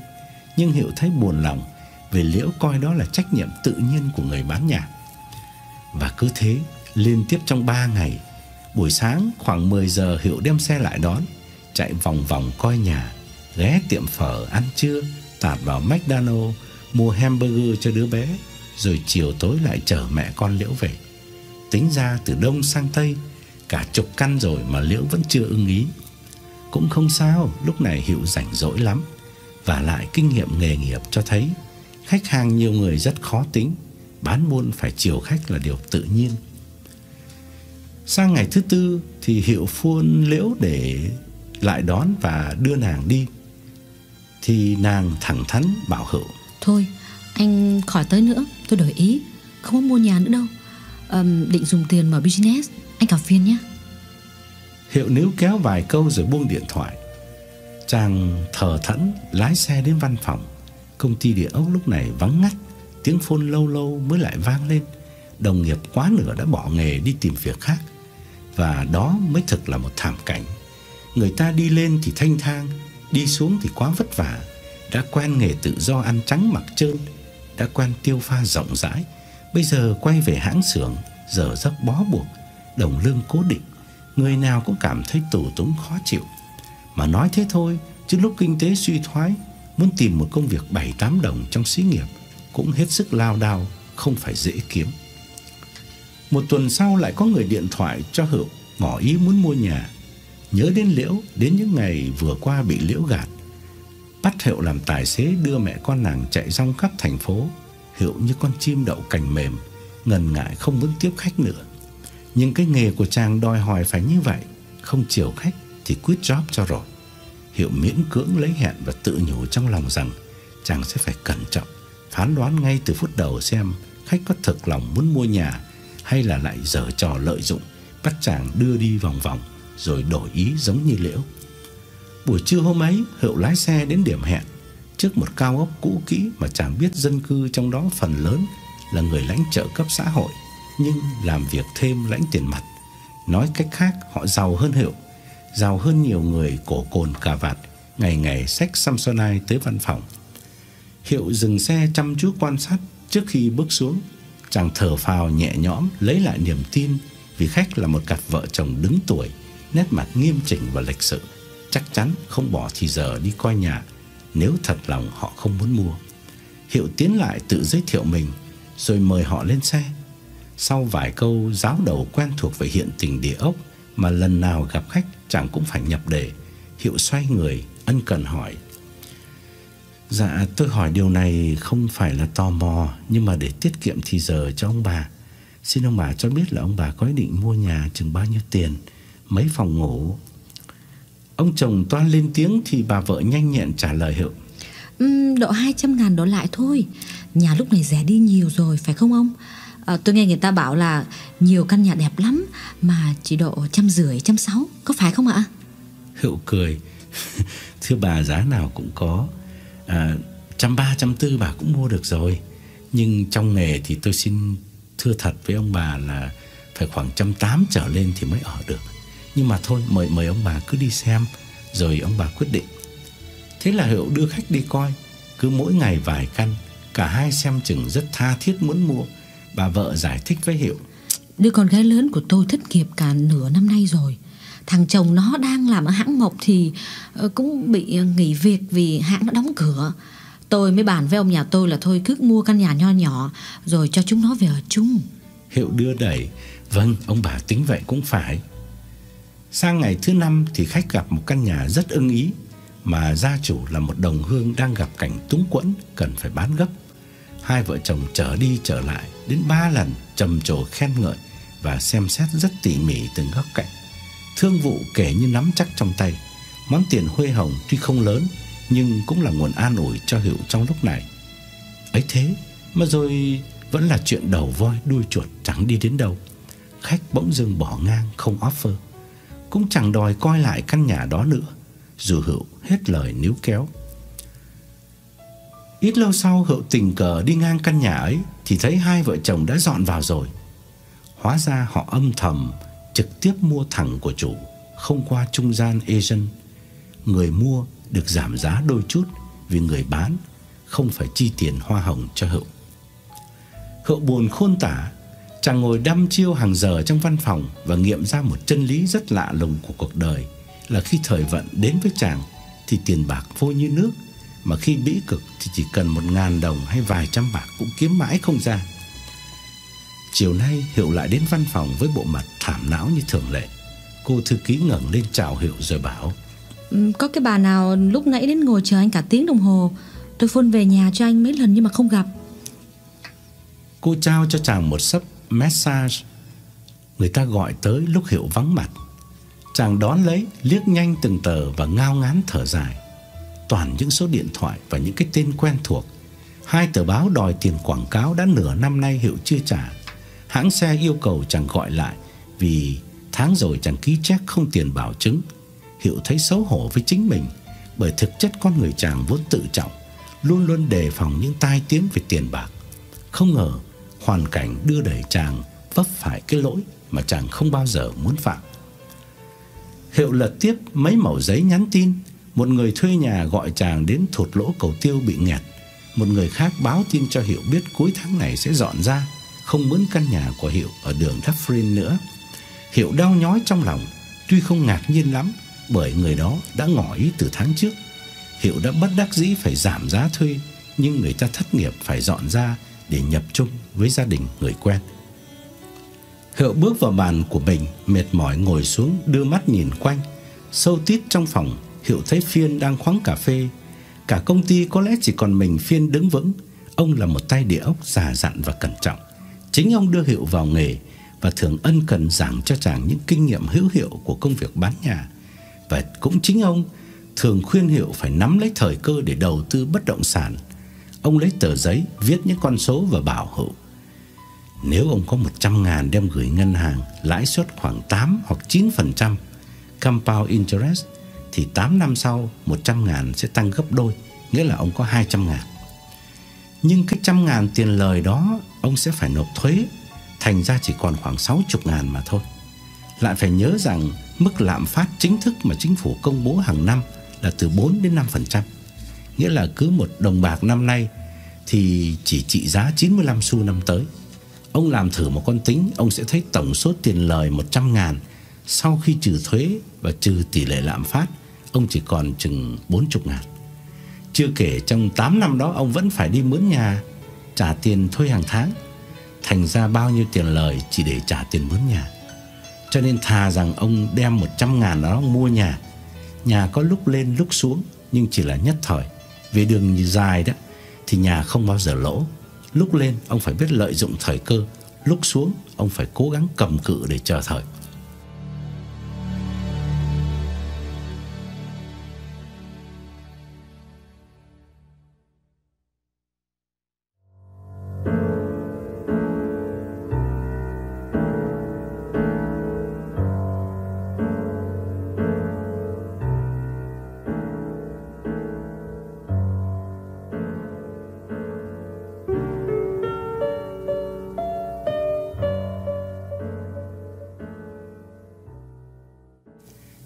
nhưng Hiệu thấy buồn lòng vì Liễu coi đó là trách nhiệm tự nhiên của người bán nhà. Và cứ thế liên tiếp trong ba ngày. Buổi sáng khoảng mười giờ Hiệu đem xe lại đón, chạy vòng vòng coi nhà, ghé tiệm phở ăn trưa, tạt vào McDonald's mua hamburger cho đứa bé, rồi chiều tối lại chở mẹ con Liễu về. Tính ra từ đông sang tây cả chục căn rồi mà Liễu vẫn chưa ưng ý. Cũng không sao, lúc này Hiệu rảnh rỗi lắm, và lại kinh nghiệm nghề nghiệp cho thấy khách hàng nhiều người rất khó tính, bán buôn phải chiều khách là điều tự nhiên. Sang ngày thứ tư thì Hiệu phun Liễu để lại đón và đưa nàng đi, thì nàng thẳng thắn bảo Hữu: "Thôi anh khỏi tới nữa, tôi đổi ý, không có mua nhà nữa đâu. À, định dùng tiền mở business, anh cả phiền nhé." Hiệu níu kéo vài câu rồi buông điện thoại. Chàng thờ thẫn lái xe đến văn phòng. Công ty địa ốc lúc này vắng ngắt, tiếng phôn lâu lâu mới lại vang lên. Đồng nghiệp quá nửa đã bỏ nghề đi tìm việc khác, và đó mới thực là một thảm cảnh. Người ta đi lên thì thanh thang, đi xuống thì quá vất vả. Đã quen nghề tự do ăn trắng mặc trơn, đã quen tiêu pha rộng rãi, bây giờ quay về hãng xưởng, giờ giấc bó buộc, đồng lương cố định, người nào cũng cảm thấy tù túng khó chịu. Mà nói thế thôi, chứ lúc kinh tế suy thoái, muốn tìm một công việc bảy tám đồng trong xí nghiệp cũng hết sức lao đao, không phải dễ kiếm. Một tuần sau lại có người điện thoại cho Hữu, ngỏ ý muốn mua nhà. Nhớ đến Liễu, đến những ngày vừa qua bị Liễu gạt, bắt Hữu làm tài xế đưa mẹ con nàng chạy rong khắp thành phố. Hữu như con chim đậu cành mềm, ngần ngại không muốn tiếp khách nữa. Nhưng cái nghề của chàng đòi hỏi phải như vậy, không chiều khách thì quit job cho rồi. Hữu miễn cưỡng lấy hẹn và tự nhủ trong lòng rằng chàng sẽ phải cẩn trọng, phán đoán ngay từ phút đầu xem khách có thực lòng muốn mua nhà hay là lại giở trò lợi dụng, bắt chàng đưa đi vòng vòng rồi đổi ý giống như Liễu. Buổi trưa hôm ấy, Hữu lái xe đến điểm hẹn trước một cao ốc cũ kỹ mà chàng biết dân cư trong đó phần lớn là người lãnh trợ cấp xã hội nhưng làm việc thêm lãnh tiền mặt. Nói cách khác, họ giàu hơn Hữu, giàu hơn nhiều người cổ cồn cà vạt, ngày ngày xách Samsonite tới văn phòng. Hữu dừng xe chăm chú quan sát trước khi bước xuống. Chàng thở phào nhẹ nhõm, lấy lại niềm tin vì khách là một cặp vợ chồng đứng tuổi, nét mặt nghiêm chỉnh và lịch sự, chắc chắn không bỏ thì giờ đi coi nhà nếu thật lòng họ không muốn mua. Hữu tiến lại tự giới thiệu mình rồi mời họ lên xe. Sau vài câu giáo đầu quen thuộc về hiện tình địa ốc mà lần nào gặp khách chàng cũng phải nhập đề, Hữu xoay người ân cần hỏi: "Dạ, tôi hỏi điều này không phải là tò mò, nhưng mà để tiết kiệm thì giờ cho ông bà, xin ông bà cho biết là ông bà có ý định mua nhà chừng bao nhiêu tiền, mấy phòng ngủ?" Ông chồng toan lên tiếng thì bà vợ nhanh nhẹn trả lời Hữu: uhm, "Độ hai trăm ngàn đổ lại thôi, nhà lúc này rẻ đi nhiều rồi, phải không ông? À, tôi nghe người ta bảo là nhiều căn nhà đẹp lắm mà chỉ độ trăm rưỡi, trăm sáu, có phải không ạ?" Hữu cười: "Thưa bà, giá nào cũng có, à, trăm ba, trăm tư bà cũng mua được rồi. Nhưng trong nghề thì tôi xin thưa thật với ông bà là phải khoảng trăm tám trở lên thì mới ở được. Nhưng mà thôi, mời mời ông bà cứ đi xem rồi ông bà quyết định. Thế là Hiệu đưa khách đi coi, cứ mỗi ngày vài căn. Cả hai xem chừng rất tha thiết muốn mua. Bà vợ giải thích với Hiệu: đứa con gái lớn của tôi thất nghiệp cả nửa năm nay rồi. Thằng chồng nó đang làm ở hãng mộc thì cũng bị nghỉ việc vì hãng đã đóng cửa. Tôi mới bàn với ông nhà tôi là thôi cứ mua căn nhà nho nhỏ rồi cho chúng nó về ở chung. Hiệu đưa đẩy: vâng, ông bà tính vậy cũng phải. Sang ngày thứ năm thì khách gặp một căn nhà rất ưng ý, mà gia chủ là một đồng hương đang gặp cảnh túng quẫn, cần phải bán gấp. Hai vợ chồng trở đi trở lại đến ba lần, trầm trồ khen ngợi và xem xét rất tỉ mỉ từng góc cạnh. Thương vụ kể như nắm chắc trong tay. Món tiền huê hồng tuy không lớn nhưng cũng là nguồn an ủi cho Hiệu trong lúc này. Ấy thế mà rồi vẫn là chuyện đầu voi đuôi chuột, chẳng đi đến đâu. Khách bỗng dưng bỏ ngang, không offer, cũng chẳng đòi coi lại căn nhà đó nữa, dù Hiệu hết lời níu kéo. Ít lâu sau, Hiệu tình cờ đi ngang căn nhà ấy thì thấy hai vợ chồng đã dọn vào rồi. Hóa ra họ âm thầm trực tiếp mua thẳng của chủ, không qua trung gian agent. Người mua được giảm giá đôi chút vì người bán không phải chi tiền hoa hồng cho Hiệu. Hiệu buồn khôn tả, chàng ngồi đăm chiêu hàng giờ trong văn phòng và nghiệm ra một chân lý rất lạ lùng của cuộc đời, là khi thời vận đến với chàng thì tiền bạc vôi như nước, mà khi bĩ cực thì chỉ cần một ngàn đồng hay vài trăm bạc cũng kiếm mãi không ra. Chiều nay Hiệu lại đến văn phòng với bộ mặt thảm não như thường lệ. Cô thư ký ngẩng lên chào Hiệu rồi bảo: có cái bà nào lúc nãy đến ngồi chờ anh cả tiếng đồng hồ. Tôi phone về nhà cho anh mấy lần nhưng mà không gặp. Cô trao cho chàng một sấp message người ta gọi tới lúc Hiệu vắng mặt. Chàng đón lấy, liếc nhanh từng tờ và ngao ngán thở dài. Toàn những số điện thoại và những cái tên quen thuộc. Hai tờ báo đòi tiền quảng cáo đã nửa năm nay Hiệu chưa trả. Hãng xe yêu cầu chàng gọi lại vì tháng rồi chàng ký check không tiền bảo chứng. Hiệu thấy xấu hổ với chính mình, bởi thực chất con người chàng vốn tự trọng, luôn luôn đề phòng những tai tiếng về tiền bạc. Không ngờ hoàn cảnh đưa đẩy chàng vấp phải cái lỗi mà chàng không bao giờ muốn phạm. Hiệu lật tiếp mấy mẩu giấy nhắn tin. Một người thuê nhà gọi chàng đến thụt lỗ Cầu Tiêu bị nghẹt. Một người khác báo tin cho Hiệu biết cuối tháng này sẽ dọn ra, không mướn căn nhà của Hiệu ở đường Dufferin nữa. Hiệu đau nhói trong lòng, tuy không ngạc nhiên lắm bởi người đó đã ngỏ ý từ tháng trước. Hiệu đã bất đắc dĩ phải giảm giá thuê, nhưng người ta thất nghiệp phải dọn ra để nhập chung với gia đình người quen. Hiệu bước vào bàn của mình, mệt mỏi ngồi xuống đưa mắt nhìn quanh. Sâu tít trong phòng, Hiệu thấy Phiên đang khoáng cà phê. Cả công ty có lẽ chỉ còn mình Phiên đứng vững. Ông là một tay địa ốc già dặn và cẩn trọng. Chính ông đưa Hiệu vào nghề và thường ân cần giảng cho chàng những kinh nghiệm hữu hiệu của công việc bán nhà. Và cũng chính ông thường khuyên Hiệu phải nắm lấy thời cơ để đầu tư bất động sản. Ông lấy tờ giấy viết những con số và bảo Hiệu: nếu ông có một trăm ngàn đem gửi ngân hàng, lãi suất khoảng tám hoặc chín phần trăm compound interest, thì tám năm sau một trăm ngàn sẽ tăng gấp đôi, nghĩa là ông có hai trăm ngàn. Nhưng cái một trăm ngàn tiền lời đó ông sẽ phải nộp thuế, thành ra chỉ còn khoảng sáu mươi ngàn mà thôi. Lại phải nhớ rằng mức lạm phát chính thức mà chính phủ công bố hàng năm là từ bốn đến năm phần trăm. Nghĩa là cứ một đồng bạc năm nay thì chỉ trị giá chín mươi lăm xu năm tới. Ông làm thử một con tính, ông sẽ thấy tổng số tiền lời một trăm ngàn sau khi trừ thuế và trừ tỷ lệ lạm phát, ông chỉ còn chừng bốn mươi ngàn. Chưa kể trong tám năm đó ông vẫn phải đi mướn nhà, trả tiền thuê hàng tháng. Thành ra bao nhiêu tiền lời chỉ để trả tiền mướn nhà. Cho nên thà rằng ông đem một trăm ngàn đó mua nhà. Nhà có lúc lên lúc xuống nhưng chỉ là nhất thời. Về đường dài đó thì nhà không bao giờ lỗ. Lúc lên ông phải biết lợi dụng thời cơ, lúc xuống ông phải cố gắng cầm cự để chờ thời.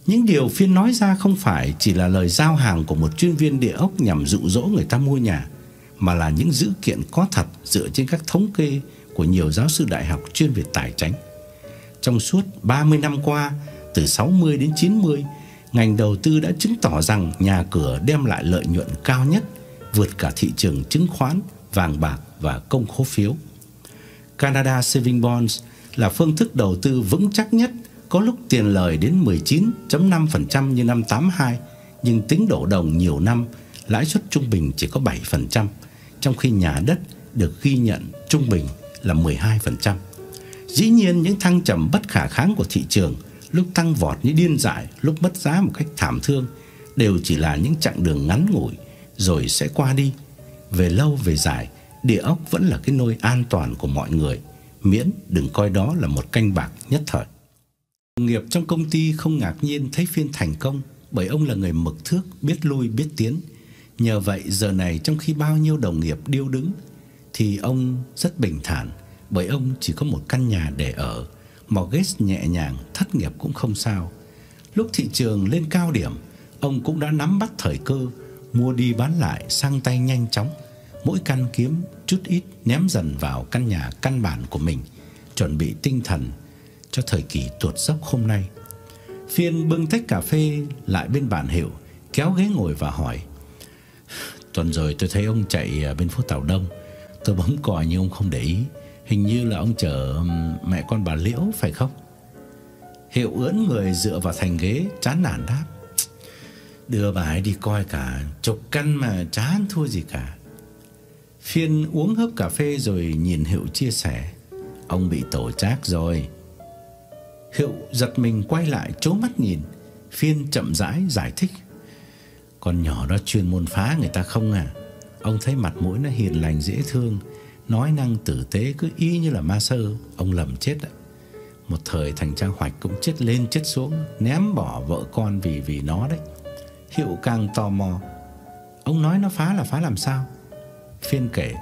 Những điều Phiên nói ra không phải chỉ là lời giao hàng của một chuyên viên địa ốc nhằm dụ dỗ người ta mua nhà, mà là những dữ kiện có thật dựa trên các thống kê của nhiều giáo sư đại học chuyên về tài chính. Trong suốt ba mươi năm qua, từ sáu mươi đến chín mươi, ngành đầu tư đã chứng tỏ rằng nhà cửa đem lại lợi nhuận cao nhất, vượt cả thị trường chứng khoán, vàng bạc và công khố phiếu. Canada Saving Bonds là phương thức đầu tư vững chắc nhất, có lúc tiền lời đến mười chín phẩy năm phần trăm như năm tám mươi hai, nhưng tính đổ đồng nhiều năm, lãi suất trung bình chỉ có bảy phần trăm, trong khi nhà đất được ghi nhận trung bình là mười hai phần trăm. Dĩ nhiên, những thăng trầm bất khả kháng của thị trường, lúc tăng vọt như điên dại, lúc mất giá một cách thảm thương, đều chỉ là những chặng đường ngắn ngủi rồi sẽ qua đi. Về lâu về dài, địa ốc vẫn là cái nơi an toàn của mọi người, miễn đừng coi đó là một canh bạc nhất thời. Đồng nghiệp trong công ty không ngạc nhiên thấy Phiên thành công, bởi ông là người mực thước, biết lui biết tiến. Nhờ vậy giờ này, trong khi bao nhiêu đồng nghiệp điêu đứng, thì ông rất bình thản, bởi ông chỉ có một căn nhà để ở, mortgage nhẹ nhàng, thất nghiệp cũng không sao. Lúc thị trường lên cao điểm, ông cũng đã nắm bắt thời cơ, mua đi bán lại sang tay nhanh chóng, mỗi căn kiếm chút ít ném dần vào căn nhà căn bản của mình, chuẩn bị tinh thần cho thời kỳ tuột dốc hôm nay. Phiên bưng tách cà phê lại bên bàn hiệu, kéo ghế ngồi và hỏi: "Tuần rồi tôi thấy ông chạy bên phố Tàu Đông, tôi bấm còi nhưng ông không để ý. Hình như là ông chở mẹ con bà Liễu phải không?" Hiệu ưỡn người dựa vào thành ghế, chán nản đáp: "Đưa bà ấy đi coi cả chục căn mà chán thua gì cả." Phiên uống hớp cà phê rồi nhìn Hiệu chia sẻ: "Ông bị tổ trác rồi." Hiệu giật mình quay lại trố mắt nhìn. Phiên chậm rãi giải thích: "Con nhỏ đó chuyên môn phá người ta không à? Ông thấy mặt mũi nó hiền lành dễ thương, nói năng tử tế, cứ y như là ma sơ. Ông lầm chết ạ. Một thời thành cha Hoạch cũng chết lên chết xuống, ném bỏ vợ con vì vì nó đấy." Hiệu càng tò mò: "Ông nói nó phá là phá làm sao?" Phiên kể: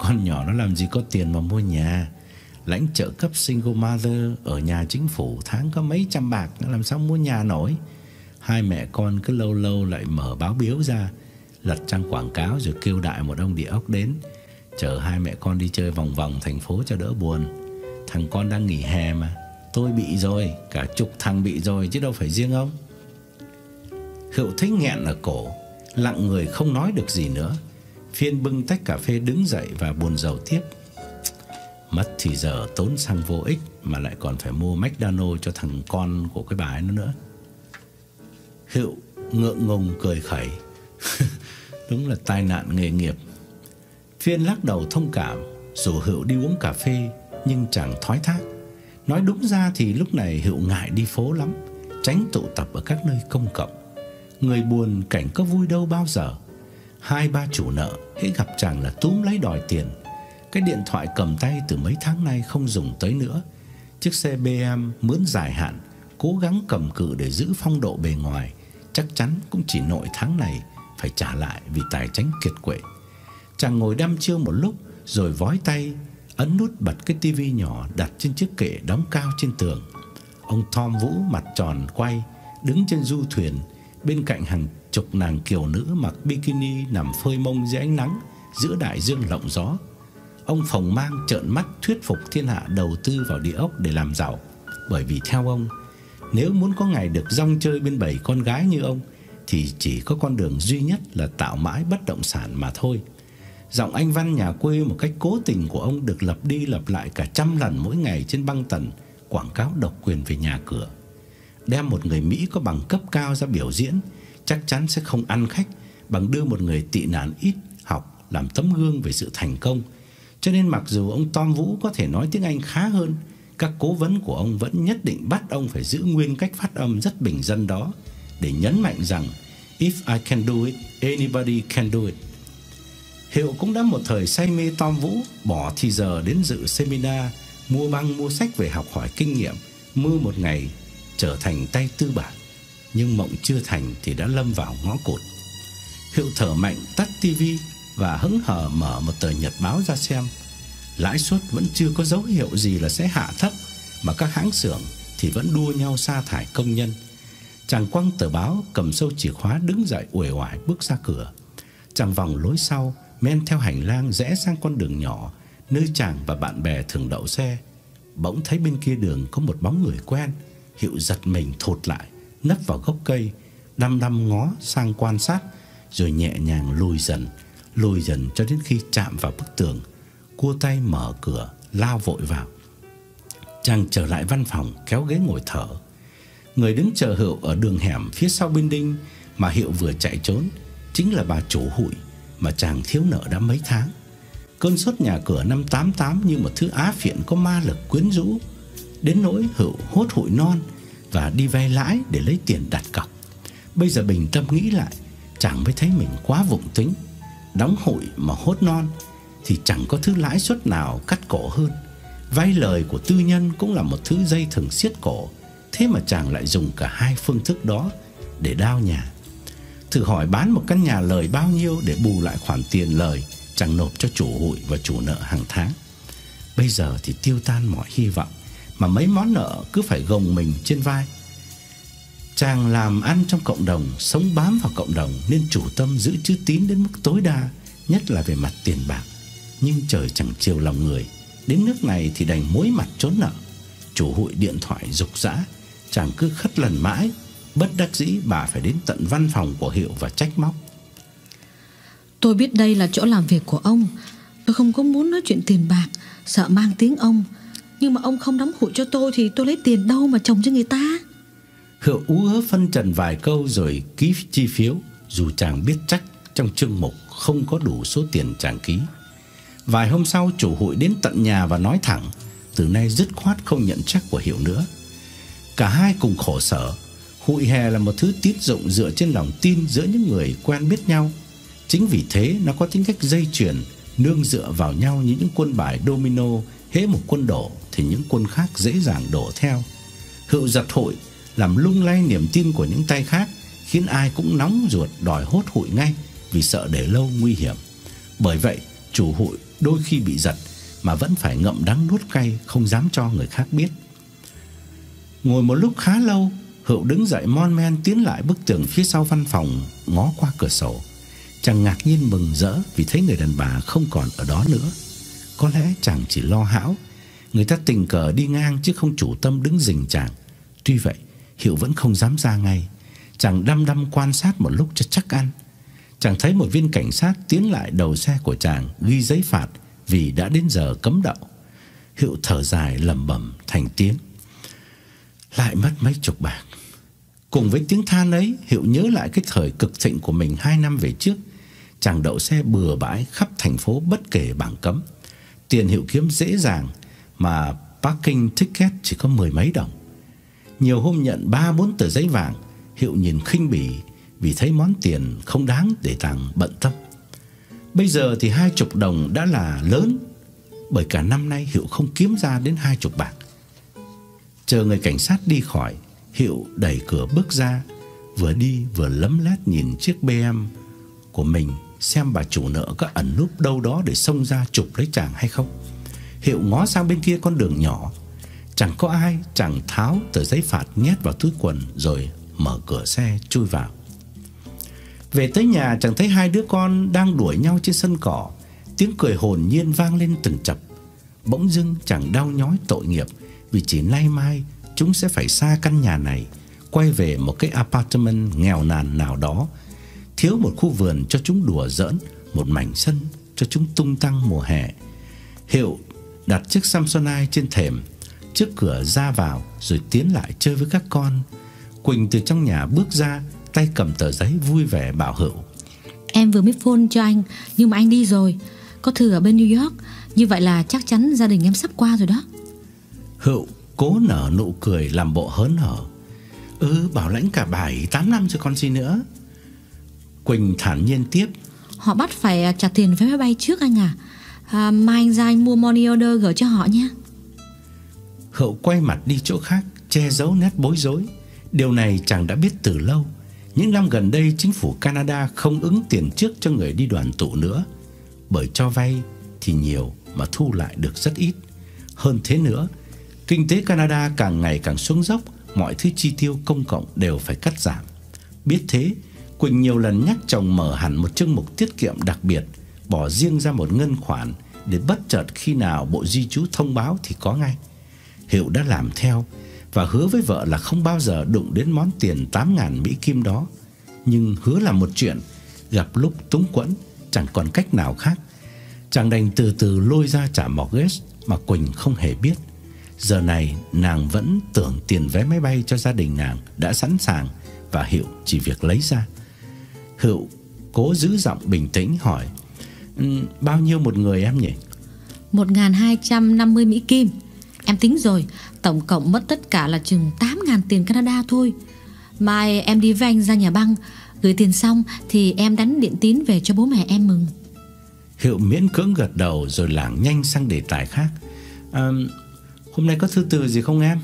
"Con nhỏ nó làm gì có tiền mà mua nhà, lãnh trợ cấp single mother ở nhà chính phủ tháng có mấy trăm bạc, nó làm sao mua nhà nổi. Hai mẹ con cứ lâu lâu lại mở báo biếu ra, lật trang quảng cáo rồi kêu đại một ông địa ốc đến, chở hai mẹ con đi chơi vòng vòng thành phố cho đỡ buồn. Thằng con đang nghỉ hè mà. Tôi bị rồi, cả chục thằng bị rồi chứ đâu phải riêng ông." Hiệu thấy nghẹn ở cổ, lặng người không nói được gì nữa. Phiên bưng tách cà phê đứng dậy và buồn rầu tiếp: "Mất thì giờ tốn xăng vô ích, mà lại còn phải mua McDonald's cho thằng con của cái bà ấy nữa." Hiệu ngượng ngùng cười khẩy: "Đúng là tai nạn nghề nghiệp." Phiên lắc đầu thông cảm, dù Hiệu đi uống cà phê nhưng chẳng thoái thác. Nói đúng ra thì lúc này Hiệu ngại đi phố lắm, tránh tụ tập ở các nơi công cộng. Người buồn cảnh có vui đâu bao giờ. Hai ba chủ nợ hễ gặp chàng là túm lấy đòi tiền. Cái điện thoại cầm tay từ mấy tháng nay không dùng tới nữa. Chiếc xe bê em mướn dài hạn, cố gắng cầm cự để giữ phong độ bề ngoài, chắc chắn cũng chỉ nội tháng này phải trả lại vì tài chính kiệt quệ. Chàng ngồi đăm chiêu một lúc rồi vói tay ấn nút bật cái tivi nhỏ đặt trên chiếc kệ đóng cao trên tường. Ông Tom Vũ mặt tròn quay, đứng trên du thuyền bên cạnh hàng chục nàng kiều nữ mặc bikini nằm phơi mông dưới ánh nắng giữa đại dương lộng gió. Ông phồng mang trợn mắt thuyết phục thiên hạ đầu tư vào địa ốc để làm giàu, bởi vì theo ông, nếu muốn có ngày được rong chơi bên bầy con gái như ông thì chỉ có con đường duy nhất là tạo mãi bất động sản mà thôi. Giọng anh văn nhà quê một cách cố tình của ông được lặp đi lặp lại cả trăm lần mỗi ngày trên băng tần quảng cáo độc quyền về nhà cửa. Đem một người Mỹ có bằng cấp cao ra biểu diễn chắc chắn sẽ không ăn khách bằng đưa một người tị nạn ít học làm tấm gương về sự thành công. Cho nên mặc dù ông Tom Vũ có thể nói tiếng Anh khá hơn, các cố vấn của ông vẫn nhất định bắt ông phải giữ nguyên cách phát âm rất bình dân đó để nhấn mạnh rằng "If I can do it, anybody can do it." Hiệu cũng đã một thời say mê Tom Vũ, bỏ thì giờ đến dự seminar, mua băng mua sách về học hỏi kinh nghiệm, mơ một ngày trở thành tay tư bản. Nhưng mộng chưa thành thì đã lâm vào ngõ cụt. Hiệu thở mạnh, tắt tivi và hững hờ mở một tờ nhật báo ra xem. Lãi suất vẫn chưa có dấu hiệu gì là sẽ hạ thấp, mà các hãng xưởng thì vẫn đua nhau sa thải công nhân. Chàng quăng tờ báo, cầm sâu chìa khóa, đứng dậy uể oải bước ra cửa. Chàng vòng lối sau, men theo hành lang rẽ sang con đường nhỏ nơi chàng và bạn bè thường đậu xe. Bỗng thấy bên kia đường có một bóng người quen. Hiệu giật mình thụt lại, nấp vào gốc cây, đăm đăm ngó sang quan sát, rồi nhẹ nhàng lùi dần, lùi dần cho đến khi chạm vào bức tường. Cua tay mở cửa, lao vội vào. Chàng trở lại văn phòng, kéo ghế ngồi thở. Người đứng chờ Hiệu ở đường hẻm phía sau building mà Hiệu vừa chạy trốn chính là bà chủ hụi mà chàng thiếu nợ đã mấy tháng. Cơn sốt nhà cửa năm tám tám như một thứ á phiện có ma lực quyến rũ, đến nỗi Hiệu hốt hụi non và đi vay lãi để lấy tiền đặt cọc. Bây giờ bình tâm nghĩ lại, chàng mới thấy mình quá vụng tính. Đóng hụi mà hốt non thì chẳng có thứ lãi suất nào cắt cổ hơn. Vay lời của tư nhân cũng là một thứ dây thừng siết cổ. Thế mà chàng lại dùng cả hai phương thức đó để đao nhà. Thử hỏi bán một căn nhà lời bao nhiêu để bù lại khoản tiền lời chàng nộp cho chủ hụi và chủ nợ hàng tháng. Bây giờ thì tiêu tan mọi hy vọng, mà mấy món nợ cứ phải gồng mình trên vai. Chàng làm ăn trong cộng đồng, sống bám vào cộng đồng, nên chủ tâm giữ chữ tín đến mức tối đa, nhất là về mặt tiền bạc. Nhưng trời chẳng chiều lòng người, đến nước này thì đành mối mặt trốn nợ. Chủ hụi điện thoại rục rã, chàng cứ khất lần mãi. Bất đắc dĩ, bà phải đến tận văn phòng của Hiệu và trách móc. Tôi biết đây là chỗ làm việc của ông, tôi không có muốn nói chuyện tiền bạc, sợ mang tiếng ông. Nhưng mà ông không đóng hụi cho tôi thì tôi lấy tiền đâu mà trồng cho người ta. Hiệu ú ớ phân trần vài câu rồi ký chi phiếu, dù chàng biết chắc trong chương mục không có đủ số tiền chàng ký. Vài hôm sau, chủ hụi đến tận nhà và nói thẳng, từ nay dứt khoát không nhận check của Hiệu nữa. Cả hai cùng khổ sở. Hụi hè là một thứ tín dụng dựa trên lòng tin giữa những người quen biết nhau. Chính vì thế nó có tính cách dây chuyền, nương dựa vào nhau như những quân bài domino. Hễ một quân đổ thì những quân khác dễ dàng đổ theo. Hiệu giật hụi làm lung lay niềm tin của những tay khác, khiến ai cũng nóng ruột đòi hốt hụi ngay vì sợ để lâu nguy hiểm. Bởi vậy chủ hụi đôi khi bị giật mà vẫn phải ngậm đắng nuốt cay, không dám cho người khác biết. Ngồi một lúc khá lâu, Hiệu đứng dậy mon men tiến lại bức tường phía sau văn phòng, ngó qua cửa sổ. Chàng ngạc nhiên mừng rỡ vì thấy người đàn bà không còn ở đó nữa. Có lẽ chàng chỉ lo hão, người ta tình cờ đi ngang chứ không chủ tâm đứng rình chàng. Tuy vậy Hiệu vẫn không dám ra ngay. Chàng đăm đăm quan sát một lúc cho chắc ăn. Chàng thấy một viên cảnh sát tiến lại đầu xe của chàng, ghi giấy phạt vì đã đến giờ cấm đậu. Hiệu thở dài lẩm bẩm thành tiếng, lại mất mấy chục bạc. Cùng với tiếng than ấy, Hiệu nhớ lại cái thời cực thịnh của mình hai năm về trước. Chàng đậu xe bừa bãi khắp thành phố bất kể bảng cấm. Tiền Hiệu kiếm dễ dàng mà parking ticket chỉ có mười mấy đồng. Nhiều hôm nhận ba bốn tờ giấy vàng, Hiệu nhìn khinh bỉ vì thấy món tiền không đáng để chàng bận tâm. Bây giờ thì hai chục đồng đã là lớn, bởi cả năm nay Hiệu không kiếm ra đến hai chục bạc. Chờ người cảnh sát đi khỏi, Hiệu đẩy cửa bước ra, vừa đi vừa lấm lét nhìn chiếc bê em của mình xem bà chủ nợ có ẩn núp đâu đó để xông ra chụp lấy chàng hay không. Hiệu ngó sang bên kia con đường nhỏ, chẳng có ai. Chàng tháo tờ giấy phạt nhét vào túi quần rồi mở cửa xe chui vào. Về tới nhà, chàng thấy hai đứa con đang đuổi nhau trên sân cỏ, tiếng cười hồn nhiên vang lên từng chập. Bỗng dưng chàng đau nhói tội nghiệp vì chỉ nay mai chúng sẽ phải xa căn nhà này, quay về một cái apartment nghèo nàn nào đó, thiếu một khu vườn cho chúng đùa giỡn, một mảnh sân cho chúng tung tăng mùa hè. Hiệu đặt chiếc Samsonite trên thềm trước cửa ra vào rồi tiến lại chơi với các con. Quỳnh từ trong nhà bước ra, tay cầm tờ giấy, vui vẻ bảo Hiệu: Em vừa mới phone cho anh, nhưng mà anh đi rồi. Có thư ở bên New York, như vậy là chắc chắn gia đình em sắp qua rồi đó. Hiệu cố nở nụ cười làm bộ hớn hở: Ừ, bảo lãnh cả bảy tám năm rồi còn gì nữa. Quỳnh thản nhiên tiếp: Họ bắt phải trả tiền vé máy bay trước anh à. à Mai anh ra anh mua money order gửi cho họ nhé. Hiệu quay mặt đi chỗ khác, che giấu nét bối rối. Điều này chàng đã biết từ lâu. Những năm gần đây chính phủ Canada không ứng tiền trước cho người đi đoàn tụ nữa, bởi cho vay thì nhiều mà thu lại được rất ít. Hơn thế nữa, kinh tế Canada càng ngày càng xuống dốc, mọi thứ chi tiêu công cộng đều phải cắt giảm. Biết thế, Quỳnh nhiều lần nhắc chồng mở hẳn một chương mục tiết kiệm đặc biệt, bỏ riêng ra một ngân khoản để bất chợt khi nào bộ di trú thông báo thì có ngay. Hiệu đã làm theo và hứa với vợ là không bao giờ đụng đến món tiền tám nghìn Mỹ Kim đó. Nhưng hứa là một chuyện, gặp lúc túng quẫn chẳng còn cách nào khác, chàng đành từ từ lôi ra trả mortgage mà Quỳnh không hề biết. Giờ này nàng vẫn tưởng tiền vé máy bay cho gia đình nàng đã sẵn sàng và Hiệu chỉ việc lấy ra. Hiệu cố giữ giọng bình tĩnh hỏi: "Bao nhiêu một người em nhỉ?" một nghìn hai trăm năm mươi Mỹ Kim. Em tính rồi, tổng cộng mất tất cả là chừng tám nghìn tiền Canada thôi. Mai em đi với anh ra nhà băng, gửi tiền xong thì em đánh điện tín về cho bố mẹ em mừng. Hiệu miễn cưỡng gật đầu rồi lảng nhanh sang đề tài khác. À, hôm nay có thư từ gì không em?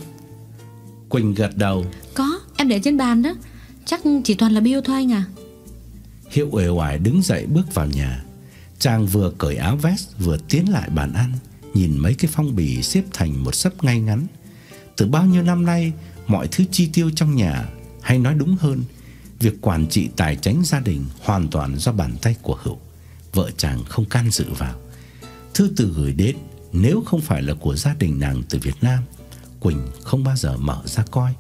Quỳnh gật đầu. Có, em để trên bàn đó. Chắc chỉ toàn là bill thôi anh à. Hiệu uể oải đứng dậy bước vào nhà. Chàng vừa cởi áo vest vừa tiến lại bàn ăn, nhìn mấy cái phong bì xếp thành một sấp ngay ngắn. Từ bao nhiêu năm nay, mọi thứ chi tiêu trong nhà, hay nói đúng hơn, việc quản trị tài chính gia đình hoàn toàn do bàn tay của Hữu. Vợ chàng không can dự vào. Thư từ gửi đến, nếu không phải là của gia đình nàng từ Việt Nam, Quỳnh không bao giờ mở ra coi.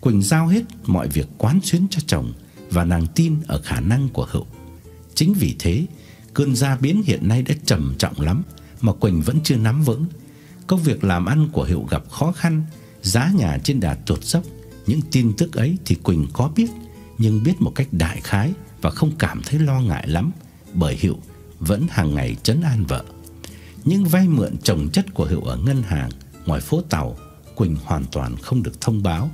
Quỳnh giao hết mọi việc quán xuyến cho chồng và nàng tin ở khả năng của Hữu. Chính vì thế, cơn gia biến hiện nay đã trầm trọng lắm mà Quỳnh vẫn chưa nắm vững. Công việc làm ăn của Hiệu gặp khó khăn, giá nhà trên đà tuột dốc. Những tin tức ấy thì Quỳnh có biết, nhưng biết một cách đại khái và không cảm thấy lo ngại lắm, bởi Hiệu vẫn hàng ngày trấn an vợ. Những vay mượn chồng chất của Hiệu ở ngân hàng ngoài phố Tàu, Quỳnh hoàn toàn không được thông báo.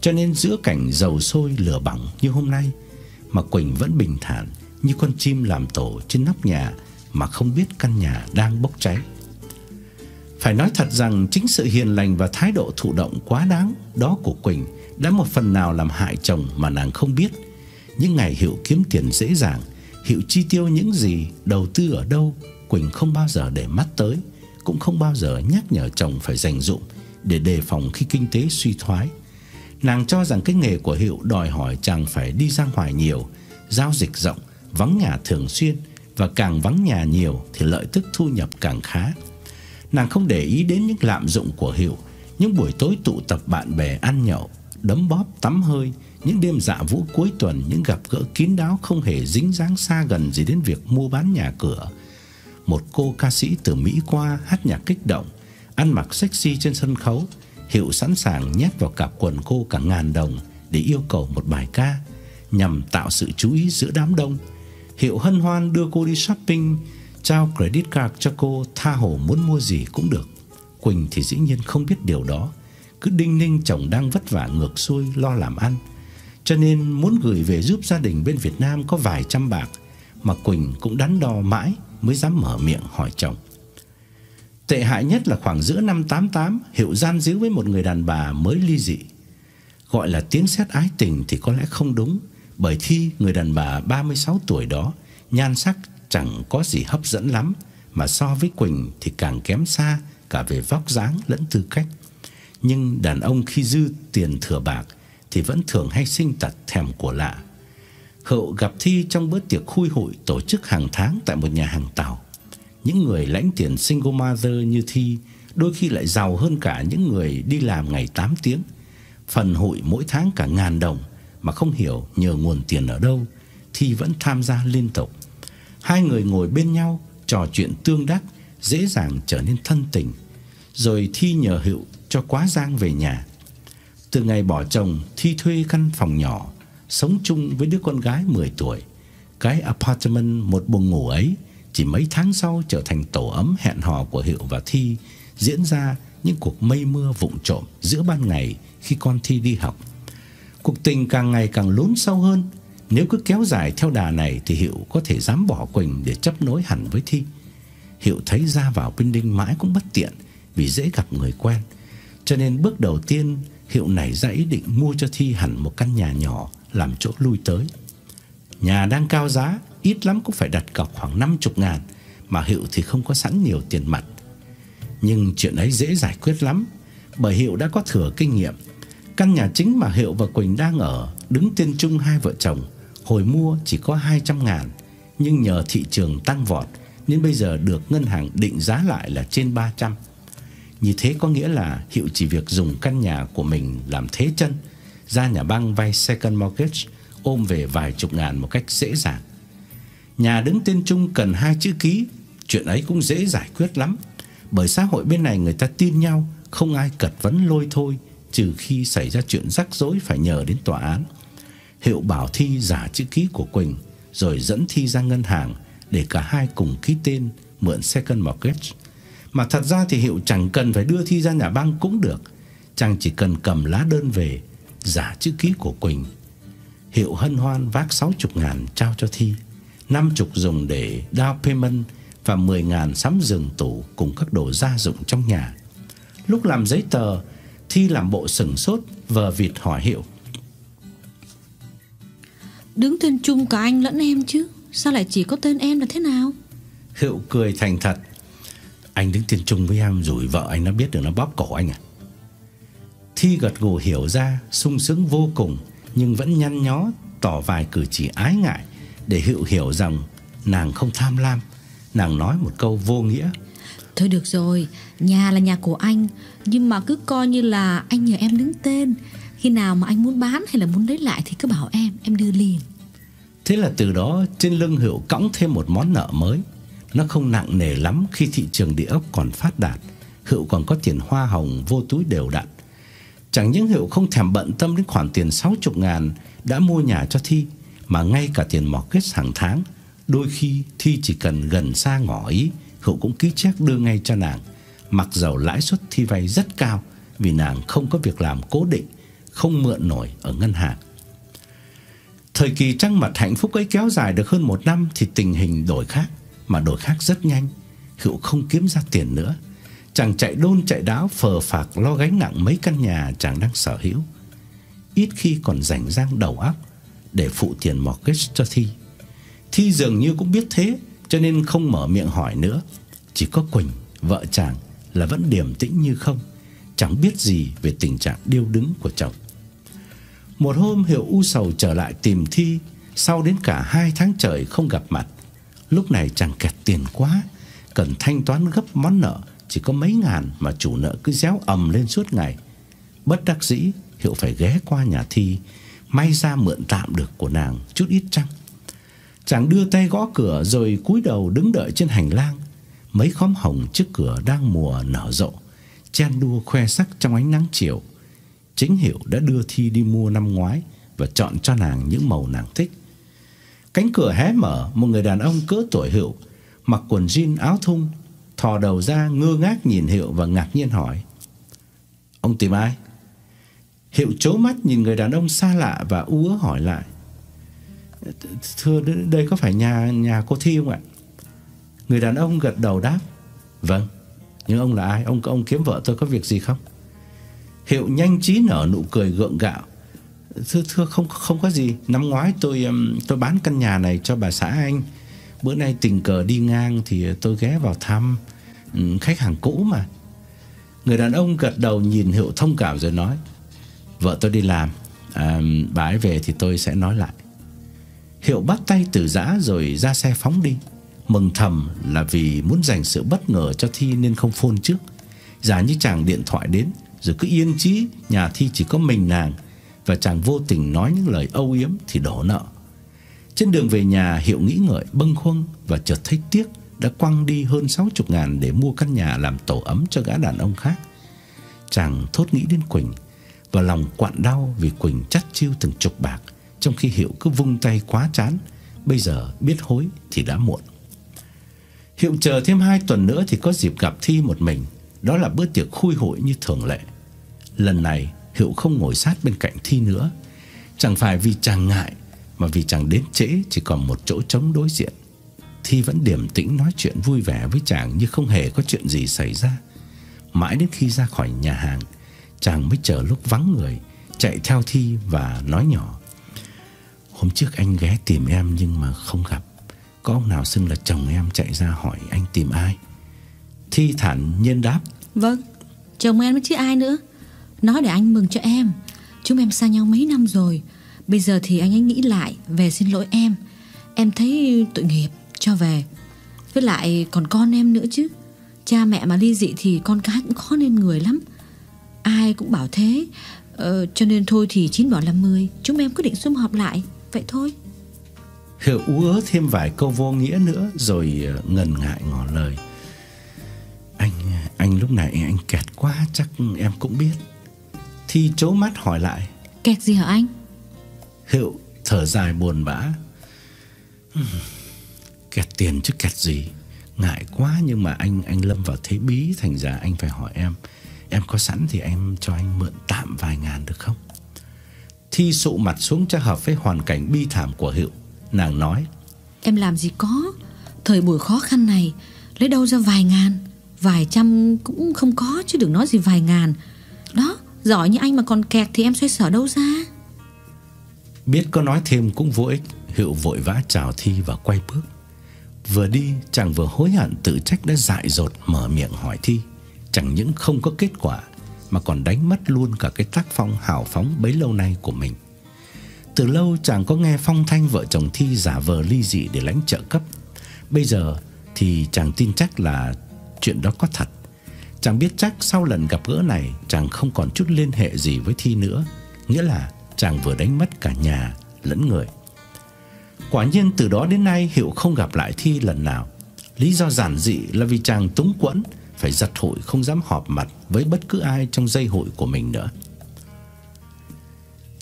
Cho nên giữa cảnh dầu sôi lửa bỏng như hôm nay mà Quỳnh vẫn bình thản như con chim làm tổ trên nóc nhà mà không biết căn nhà đang bốc cháy. Phải nói thật rằng chính sự hiền lành và thái độ thụ động quá đáng đó của Quỳnh đã một phần nào làm hại chồng mà nàng không biết. Những ngày Hiệu kiếm tiền dễ dàng, Hiệu chi tiêu những gì, đầu tư ở đâu, Quỳnh không bao giờ để mắt tới, cũng không bao giờ nhắc nhở chồng phải dành dụm để đề phòng khi kinh tế suy thoái. Nàng cho rằng cái nghề của Hiệu đòi hỏi chàng phải đi ra ngoài nhiều, giao dịch rộng, vắng nhà thường xuyên, và càng vắng nhà nhiều thì lợi tức thu nhập càng khá. Nàng không để ý đến những lạm dụng của Hiệu, những buổi tối tụ tập bạn bè ăn nhậu, đấm bóp tắm hơi, những đêm dạ vũ cuối tuần, những gặp gỡ kín đáo không hề dính dáng xa gần gì đến việc mua bán nhà cửa. Một cô ca sĩ từ Mỹ qua hát nhạc kích động, ăn mặc sexy trên sân khấu, Hiệu sẵn sàng nhét vào cặp quần cô cả ngàn đồng để yêu cầu một bài ca nhằm tạo sự chú ý giữa đám đông. Hiệu hân hoan đưa cô đi shopping, trao credit card cho cô, tha hồ muốn mua gì cũng được. Quỳnh thì dĩ nhiên không biết điều đó, cứ đinh ninh chồng đang vất vả ngược xuôi lo làm ăn. Cho nên muốn gửi về giúp gia đình bên Việt Nam có vài trăm bạc mà Quỳnh cũng đắn đo mãi mới dám mở miệng hỏi chồng. Tệ hại nhất là khoảng giữa năm tám tám, Hiệu gian díu với một người đàn bà mới ly dị. Gọi là tiếng sét ái tình thì có lẽ không đúng, bởi khi người đàn bà ba mươi sáu tuổi đó nhan sắc chẳng có gì hấp dẫn lắm, mà so với Quỳnh thì càng kém xa cả về vóc dáng lẫn tư cách. Nhưng đàn ông khi dư tiền thừa bạc thì vẫn thường hay sinh tật thèm của lạ. Hậu gặp Thi trong bữa tiệc khui hụi tổ chức hàng tháng tại một nhà hàng Tàu. Những người lãnh tiền single mother như Thi đôi khi lại giàu hơn cả những người đi làm ngày tám tiếng. Phần hụi mỗi tháng cả ngàn đồng mà không hiểu nhờ nguồn tiền ở đâu, Thi vẫn tham gia liên tục. Hai người ngồi bên nhau, trò chuyện tương đắc, dễ dàng trở nên thân tình. Rồi Thi nhờ Hiệu cho quá giang về nhà. Từ ngày bỏ chồng, Thi thuê căn phòng nhỏ, sống chung với đứa con gái mười tuổi. Cái apartment một buồng ngủ ấy chỉ mấy tháng sau trở thành tổ ấm hẹn hò của Hiệu và Thi, diễn ra những cuộc mây mưa vụng trộm giữa ban ngày khi con Thi đi học. Cuộc tình càng ngày càng lún sâu hơn. Nếu cứ kéo dài theo đà này thì Hiệu có thể dám bỏ Quỳnh để chấp nối hẳn với Thi. Hiệu thấy ra vào bên Đinh mãi cũng bất tiện vì dễ gặp người quen. Cho nên bước đầu tiên Hiệu nảy ra ý định mua cho Thi hẳn một căn nhà nhỏ làm chỗ lui tới. Nhà đang cao giá, ít lắm cũng phải đặt cọc khoảng năm mươi ngàn, mà Hiệu thì không có sẵn nhiều tiền mặt. Nhưng chuyện ấy dễ giải quyết lắm, bởi Hiệu đã có thừa kinh nghiệm. Căn nhà chính mà Hiệu và Quỳnh đang ở đứng tên chung hai vợ chồng. Hồi mua chỉ có hai trăm ngàn, nhưng nhờ thị trường tăng vọt nên bây giờ được ngân hàng định giá lại là trên ba trăm. Như thế có nghĩa là Hiệu chỉ việc dùng căn nhà của mình làm thế chân, ra nhà băng vay second mortgage ôm về vài chục ngàn một cách dễ dàng. Nhà đứng tên chung cần hai chữ ký, chuyện ấy cũng dễ giải quyết lắm, bởi xã hội bên này người ta tin nhau, không ai cật vấn lôi thôi, trừ khi xảy ra chuyện rắc rối phải nhờ đến tòa án. Hiệu bảo Thi giả chữ ký của Quỳnh rồi dẫn Thi ra ngân hàng để cả hai cùng ký tên mượn second mortgage. Mà thật ra thì Hiệu chẳng cần phải đưa Thi ra nhà băng cũng được, chàng chỉ cần cầm lá đơn về giả chữ ký của Quỳnh. Hiệu hân hoan vác sáu mươi ngàn trao cho Thi, năm mươi dùng để down payment và mười ngàn sắm giường tủ cùng các đồ gia dụng trong nhà. Lúc làm giấy tờ, Thi làm bộ sửng sốt vờ vịt hỏi Hiệu: "Đứng tên chung cả anh lẫn em chứ, sao lại chỉ có tên em là thế nào?" Hiệu cười thành thật: "Anh đứng tên chung với em rồi vợ anh nó biết được nó bóp cổ anh à?" Thi gật gù hiểu ra, sung sướng vô cùng, nhưng vẫn nhăn nhó tỏ vài cử chỉ ái ngại để Hiệu hiểu rằng nàng không tham lam. Nàng nói một câu vô nghĩa: "Thôi được rồi, nhà là nhà của anh, nhưng mà cứ coi như là anh nhờ em đứng tên. Khi nào mà anh muốn bán hay là muốn lấy lại thì cứ bảo em, em đưa liền." Thế là từ đó trên lưng Hiệu cõng thêm một món nợ mới. Nó không nặng nề lắm khi thị trường địa ốc còn phát đạt, Hiệu còn có tiền hoa hồng vô túi đều đặn. Chẳng những Hiệu không thèm bận tâm đến khoản tiền sáu mươi ngàn đã mua nhà cho Thi, mà ngay cả tiền mortgage hàng tháng, đôi khi Thi chỉ cần gần xa ngỏ ý, Hiệu cũng ký check đưa ngay cho nàng. Mặc dầu lãi suất Thi vay rất cao vì nàng không có việc làm cố định, không mượn nổi ở ngân hàng. Thời kỳ trăng mật hạnh phúc ấy kéo dài được hơn một năm thì tình hình đổi khác, mà đổi khác rất nhanh. Hiệu không kiếm ra tiền nữa, chàng chạy đôn chạy đáo phờ phạc lo gánh nặng mấy căn nhà chàng đang sở hữu, ít khi còn rảnh rang đầu óc để phụ tiền mortgage cho Thi. Thi dường như cũng biết thế cho nên không mở miệng hỏi nữa. Chỉ có Quỳnh, vợ chàng, là vẫn điềm tĩnh như không, chẳng biết gì về tình trạng điêu đứng của chồng. Một hôm Hiệu u sầu trở lại tìm Thi sau đến cả hai tháng trời không gặp mặt. Lúc này chàng kẹt tiền quá, cần thanh toán gấp món nợ chỉ có mấy ngàn mà chủ nợ cứ réo ầm lên suốt ngày. Bất đắc dĩ, Hiệu phải ghé qua nhà Thi, may ra mượn tạm được của nàng chút ít trăng. Chàng đưa tay gõ cửa rồi cúi đầu đứng đợi trên hành lang. Mấy khóm hồng trước cửa đang mùa nở rộ, chen đua khoe sắc trong ánh nắng chiều. Chính Hiệu đã đưa Thi đi mua năm ngoái và chọn cho nàng những màu nàng thích. Cánh cửa hé mở, một người đàn ông cỡ tuổi Hiệu, mặc quần jean áo thun, thò đầu ra ngơ ngác nhìn Hiệu và ngạc nhiên hỏi: "Ông tìm ai?" Hiệu trố mắt nhìn người đàn ông xa lạ và ú ớ hỏi lại: "Thưa, đây có phải nhà nhà cô Thi không ạ?" Người đàn ông gật đầu đáp: "Vâng, nhưng ông là ai? Ông ông kiếm vợ tôi có việc gì không?" Hiệu nhanh trí nở nụ cười gượng gạo: Thưa thưa không không có gì. Năm ngoái tôi tôi bán căn nhà này cho bà xã anh. Bữa nay tình cờ đi ngang thì tôi ghé vào thăm, khách hàng cũ mà." Người đàn ông gật đầu nhìn Hiệu thông cảm rồi nói: "Vợ tôi đi làm, à, bà ấy về thì tôi sẽ nói lại." Hiệu bắt tay từ giã rồi ra xe phóng đi, mừng thầm là vì muốn dành sự bất ngờ cho Thi nên không phone trước. Giả như chàng điện thoại đến rồi cứ yên trí nhà Thi chỉ có mình nàng, và chàng vô tình nói những lời âu yếm thì đổ nợ. Trên đường về nhà, Hiệu nghĩ ngợi bâng khuâng và chợt thấy tiếc đã quăng đi hơn sáu mươi ngàn để mua căn nhà làm tổ ấm cho gã đàn ông khác. Chàng thốt nghĩ đến Quỳnh và lòng quặn đau vì Quỳnh chắt chiu từng chục bạc, trong khi Hiệu cứ vung tay quá chán. Bây giờ biết hối thì đã muộn. Hiệu chờ thêm hai tuần nữa thì có dịp gặp Thi một mình. Đó là bữa tiệc khui hội như thường lệ. Lần này Hiệu không ngồi sát bên cạnh Thi nữa, chẳng phải vì chàng ngại mà vì chàng đến trễ, chỉ còn một chỗ trống đối diện. Thi vẫn điềm tĩnh nói chuyện vui vẻ với chàng như không hề có chuyện gì xảy ra. Mãi đến khi ra khỏi nhà hàng, chàng mới chờ lúc vắng người, chạy theo Thi và nói nhỏ: "Hôm trước anh ghé tìm em nhưng mà không gặp. Có ông nào xưng là chồng em chạy ra hỏi anh tìm ai?" Thi thản nhiên đáp: "Vâng, chồng em chứ ai nữa. Nói để anh mừng cho em. Chúng em xa nhau mấy năm rồi. Bây giờ thì anh ấy nghĩ lại về xin lỗi em. Em thấy tội nghiệp cho về. Với lại còn con em nữa chứ. Cha mẹ mà ly dị thì con cái cũng khó nên người lắm. Ai cũng bảo thế. Ờ, cho nên thôi thì chín bỏ là mười. Chúng em quyết định sum họp lại. Vậy thôi. Hữu ứa thêm vài câu vô nghĩa nữa rồi ngần ngại ngỏ lời. Anh, anh lúc này anh kẹt quá, chắc em cũng biết. Thi chố mắt hỏi lại. Kẹt gì hả anh? Hữu thở dài buồn bã. Kẹt tiền chứ kẹt gì. Ngại quá, nhưng mà anh anh lâm vào thế bí, thành ra anh phải hỏi em. Em có sẵn thì em cho anh mượn tạm vài ngàn được không? Thi sụ mặt xuống cho hợp với hoàn cảnh bi thảm của Hữu. Nàng nói: Em làm gì có. Thời buổi khó khăn này, lấy đâu ra vài ngàn. Vài trăm cũng không có, chứ đừng nói gì vài ngàn. Đó, giỏi như anh mà còn kẹt thì em xoay sở đâu ra. Biết có nói thêm cũng vô ích, Hữu vội vã chào Thi và quay bước. Vừa đi chàng vừa hối hận tự trách đã dại dột mở miệng hỏi Thi. Chẳng những không có kết quả mà còn đánh mất luôn cả cái tác phong hào phóng bấy lâu nay của mình. Từ lâu chàng có nghe phong thanh vợ chồng Thi giả vờ ly dị để lãnh trợ cấp. Bây giờ thì chàng tin chắc là chuyện đó có thật. Chàng biết chắc sau lần gặp gỡ này chàng không còn chút liên hệ gì với Thi nữa. Nghĩa là chàng vừa đánh mất cả nhà lẫn người. Quả nhiên từ đó đến nay Hữu không gặp lại Thi lần nào. Lý do giản dị là vì chàng túng quẫn, phải giật hụi không dám họp mặt với bất cứ ai trong dây hụi của mình nữa.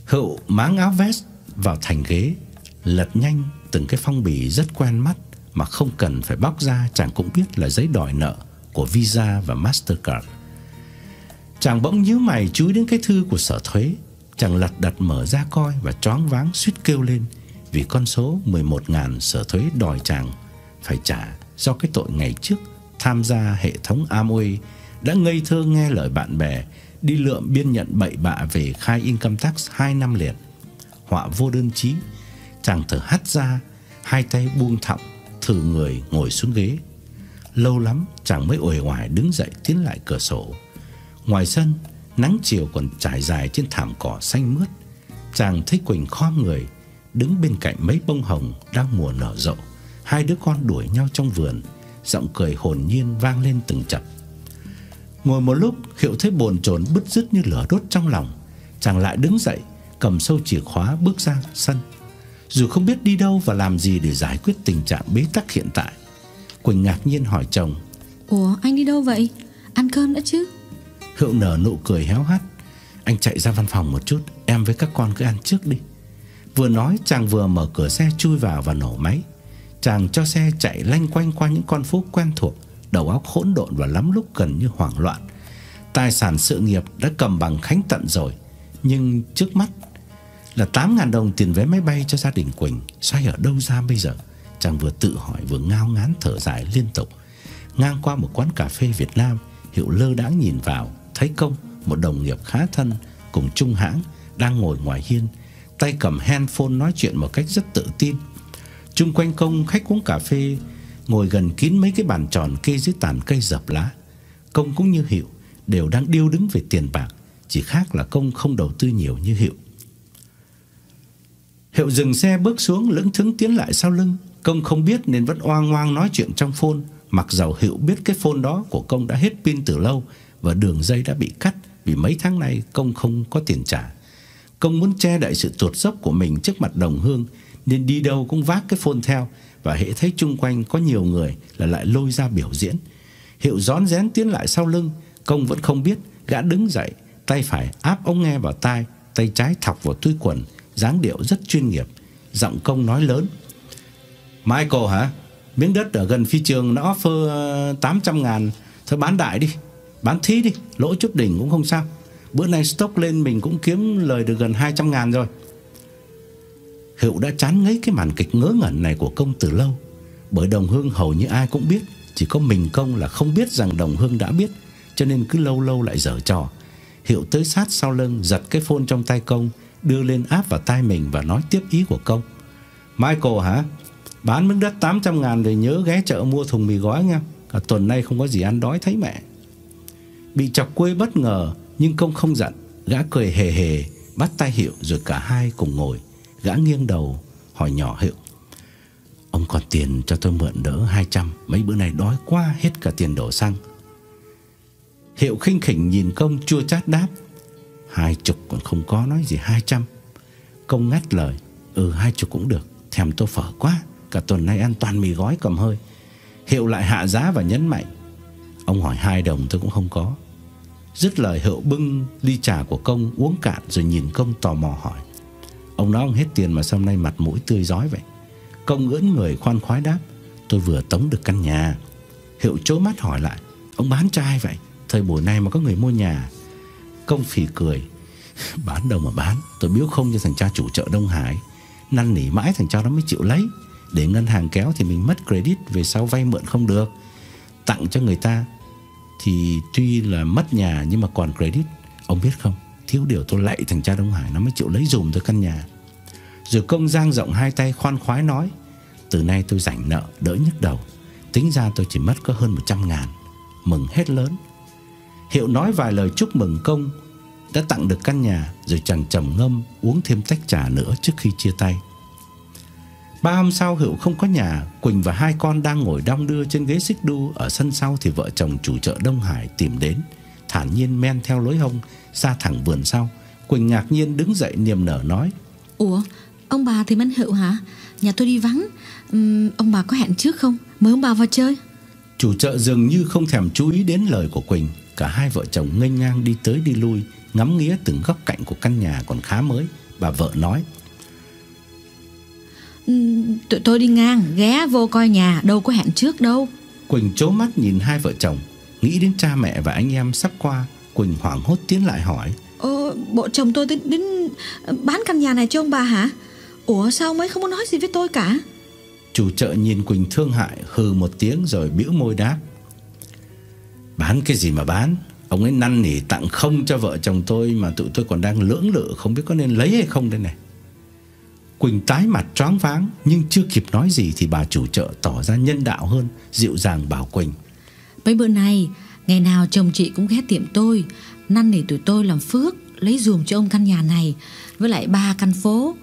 Hữu máng áo vest vào thành ghế, lật nhanh từng cái phong bì rất quen mắt mà không cần phải bóc ra chàng cũng biết là giấy đòi nợ của Visa và Mastercard. Chàng bỗng nhíu mày chú ý đến cái thư của sở thuế. Chàng lật đật mở ra coi và choáng váng suýt kêu lên vì con số mười một ngàn sở thuế đòi chàng phải trả do cái tội ngày trước tham gia hệ thống Amway đã ngây thơ nghe lời bạn bè đi lượm biên nhận bậy bạ về khai income tax hai năm liền. Họa vô đơn chí, chàng thở hắt ra, hai tay buông thõng, thử người ngồi xuống ghế. Lâu lắm chàng mới uể oải đứng dậy tiến lại cửa sổ. Ngoài sân, nắng chiều còn trải dài trên thảm cỏ xanh mướt. Chàng thấy Quỳnh khom người đứng bên cạnh mấy bông hồng đang mùa nở rộ. Hai đứa con đuổi nhau trong vườn, giọng cười hồn nhiên vang lên từng chập. Ngồi một lúc, Hữu thấy bồn chồn bứt rứt như lửa đốt trong lòng. Chàng lại đứng dậy, cầm sâu chìa khóa bước ra sân. Dù không biết đi đâu và làm gì để giải quyết tình trạng bế tắc hiện tại. Quỳnh ngạc nhiên hỏi chồng: Ủa, anh đi đâu vậy? Ăn cơm đã chứ? Hữu nở nụ cười héo hắt: Anh chạy ra văn phòng một chút, em với các con cứ ăn trước đi. Vừa nói, chàng vừa mở cửa xe chui vào và nổ máy. Chàng cho xe chạy lanh quanh qua những con phố quen thuộc, đầu óc hỗn độn và lắm lúc gần như hoảng loạn. Tài sản sự nghiệp đã cầm bằng khánh tận rồi, nhưng trước mắt là tám ngàn đồng tiền vé máy bay cho gia đình Quỳnh. Xoay ở đâu ra bây giờ? Chàng vừa tự hỏi vừa ngao ngán thở dài liên tục. Ngang qua một quán cà phê Việt Nam, Hữu lơ đãng nhìn vào, thấy Công, một đồng nghiệp khá thân cùng chung hãng, đang ngồi ngoài hiên, tay cầm handphone nói chuyện một cách rất tự tin. Chung quanh Công, khách uống cà phê ngồi gần kín mấy cái bàn tròn kê dưới tàn cây dập lá. Công cũng như Hữu đều đang điêu đứng về tiền bạc, chỉ khác là Công không đầu tư nhiều như Hữu. Hữu dừng xe bước xuống, lững thững tiến lại sau lưng. Công không biết nên vẫn oang oang nói chuyện trong phone, mặc dầu Hữu biết cái phone đó của Công đã hết pin từ lâu và đường dây đã bị cắt vì mấy tháng nay Công không có tiền trả. Công muốn che đậy sự tuột dốc của mình trước mặt đồng hương nên đi đâu cũng vác cái phone theo, và hễ thấy chung quanh có nhiều người là lại lôi ra biểu diễn. Hữu rón rén tiến lại sau lưng, Công vẫn không biết, gã đứng dậy, tay phải áp ống nghe vào tai, tay trái thọc vào túi quần, dáng điệu rất chuyên nghiệp. Giọng Công nói lớn: Michael hả? Miếng đất ở gần phi trường nó offer tám trăm ngàn, thôi bán đại đi, bán thí đi, lỗ chút đỉnh cũng không sao. Bữa nay stock lên mình cũng kiếm lời được gần hai trăm ngàn rồi. Hữu đã chán ngấy cái màn kịch ngớ ngẩn này của Công từ lâu, bởi đồng hương hầu như ai cũng biết, chỉ có mình Công là không biết rằng đồng hương đã biết, cho nên cứ lâu lâu lại giở trò. Hữu tới sát sau lưng, giật cái phone trong tay Công, đưa lên áp vào tai mình và nói tiếp ý của Công: Michael hả? Bán miếng đất tám trăm ngàn rồi nhớ ghé chợ mua thùng mì gói nha, cả tuần nay không có gì ăn đói thấy mẹ. Bị chọc quê bất ngờ nhưng Công không giận, gã cười hề hề bắt tay Hiệu rồi cả hai cùng ngồi. Gã nghiêng đầu hỏi nhỏ Hiệu: "Ông còn tiền cho tôi mượn đỡ hai trăm, mấy bữa nay đói quá, hết cả tiền đổ xăng." Hiệu khinh khỉnh nhìn Công chua chát đáp: "Hai chục còn không có, nói gì hai trăm Công ngắt lời: "Ừ, hai chục cũng được, thèm tô phở quá, cả tuần nay ăn toàn mì gói cầm hơi." Hiệu lại hạ giá và nhấn mạnh: "Ông hỏi hai đồng tôi cũng không có." Dứt lời, Hiệu bưng ly trà của Công uống cạn rồi nhìn Công tò mò hỏi: "Ông nói ông hết tiền mà sao nay mặt mũi tươi rói vậy?" Công ưỡn người khoan khoái đáp: "Tôi vừa tống được căn nhà." Hiệu trố mắt hỏi lại: "Ông bán cho ai vậy? Thời buổi này mà có người mua nhà?" Công phì cười: "Bán đâu mà bán, tôi biếu không cho thằng cha chủ chợ Đông Hải, năn nỉ mãi thằng cha đó mới chịu lấy. Để ngân hàng kéo thì mình mất credit, về sau vay mượn không được. Tặng cho người ta thì tuy là mất nhà nhưng mà còn credit. Ông biết không, thiếu điều tôi lạy thằng cha Đông Hải nó mới chịu lấy dùm tôi căn nhà." Rồi Công giang rộng hai tay khoan khoái nói: "Từ nay tôi rảnh nợ đỡ nhức đầu, tính ra tôi chỉ mất có hơn một trăm ngàn, mừng hết lớn." Hiệu nói vài lời chúc mừng Công đã tặng được căn nhà, rồi chàng trầm ngâm uống thêm tách trà nữa trước khi chia tay. Ba hôm sau, Hiệu không có nhà. Quỳnh và hai con đang ngồi đong đưa trên ghế xích đu ở sân sau thì vợ chồng chủ chợ Đông Hải tìm đến, thản nhiên men theo lối hông ra thẳng vườn sau. Quỳnh ngạc nhiên đứng dậy niềm nở nói: "Ủa, ông bà thì anh Hiệu hả? Nhà tôi đi vắng. uhm, Ông bà có hẹn trước không? Mời ông bà vào chơi." Chủ chợ dường như không thèm chú ý đến lời của Quỳnh. Cả hai vợ chồng nghênh ngang đi tới đi lui, ngắm nghía từng góc cạnh của căn nhà còn khá mới. Bà vợ nói: "Tụi tôi đi ngang ghé vô coi nhà, đâu có hẹn trước đâu." Quỳnh trố mắt nhìn hai vợ chồng, nghĩ đến cha mẹ và anh em sắp qua. Quỳnh hoảng hốt tiến lại hỏi: "Ờ, bộ chồng tôi đến, đến bán căn nhà này cho ông bà hả? Ủa sao mấy không có nói gì với tôi cả?" Chủ chợ nhìn Quỳnh thương hại, hừ một tiếng rồi bĩu môi đáp: "Bán cái gì mà bán, ông ấy năn nỉ tặng không cho vợ chồng tôi mà tụi tôi còn đang lưỡng lự không biết có nên lấy hay không đây này." Quỳnh tái mặt choáng váng, nhưng chưa kịp nói gì thì bà chủ chợ tỏ ra nhân đạo hơn, dịu dàng bảo Quỳnh: "Mấy bữa nay ngày nào chồng chị cũng ghé tiệm tôi, năn nỉ tụi tôi làm phước lấy dùm cho ông căn nhà này với lại ba căn phố.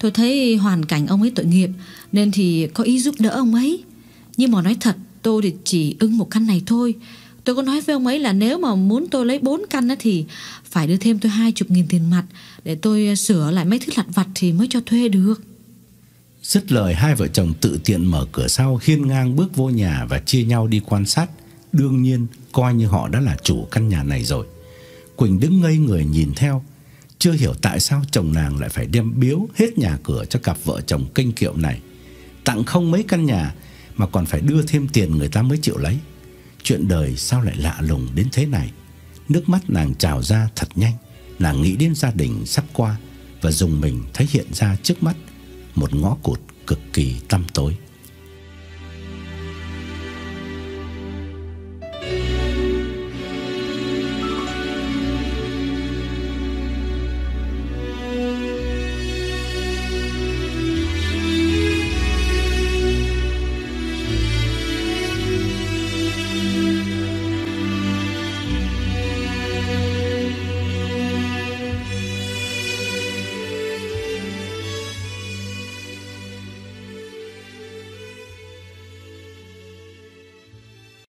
Tôi thấy hoàn cảnh ông ấy tội nghiệp nên thì có ý giúp đỡ ông ấy. Nhưng mà nói thật, tôi thì chỉ ưng một căn này thôi. Tôi có nói với ông ấy là nếu mà muốn tôi lấy bốn căn thì phải đưa thêm tôi hai chục nghìn tiền mặt để tôi sửa lại mấy thứ lặt vặt thì mới cho thuê được." Dứt lời, hai vợ chồng tự tiện mở cửa sau, hiên ngang bước vô nhà và chia nhau đi quan sát. Đương nhiên coi như họ đã là chủ căn nhà này rồi. Quỳnh đứng ngây người nhìn theo, chưa hiểu tại sao chồng nàng lại phải đem biếu hết nhà cửa cho cặp vợ chồng kinh kiệu này, tặng không mấy căn nhà mà còn phải đưa thêm tiền người ta mới chịu lấy. Chuyện đời sao lại lạ lùng đến thế này. Nước mắt nàng trào ra thật nhanh. Nàng nghĩ đến gia đình sắp qua và dùng mình thấy hiện ra trước mắt một ngõ cụt cực kỳ tăm tối.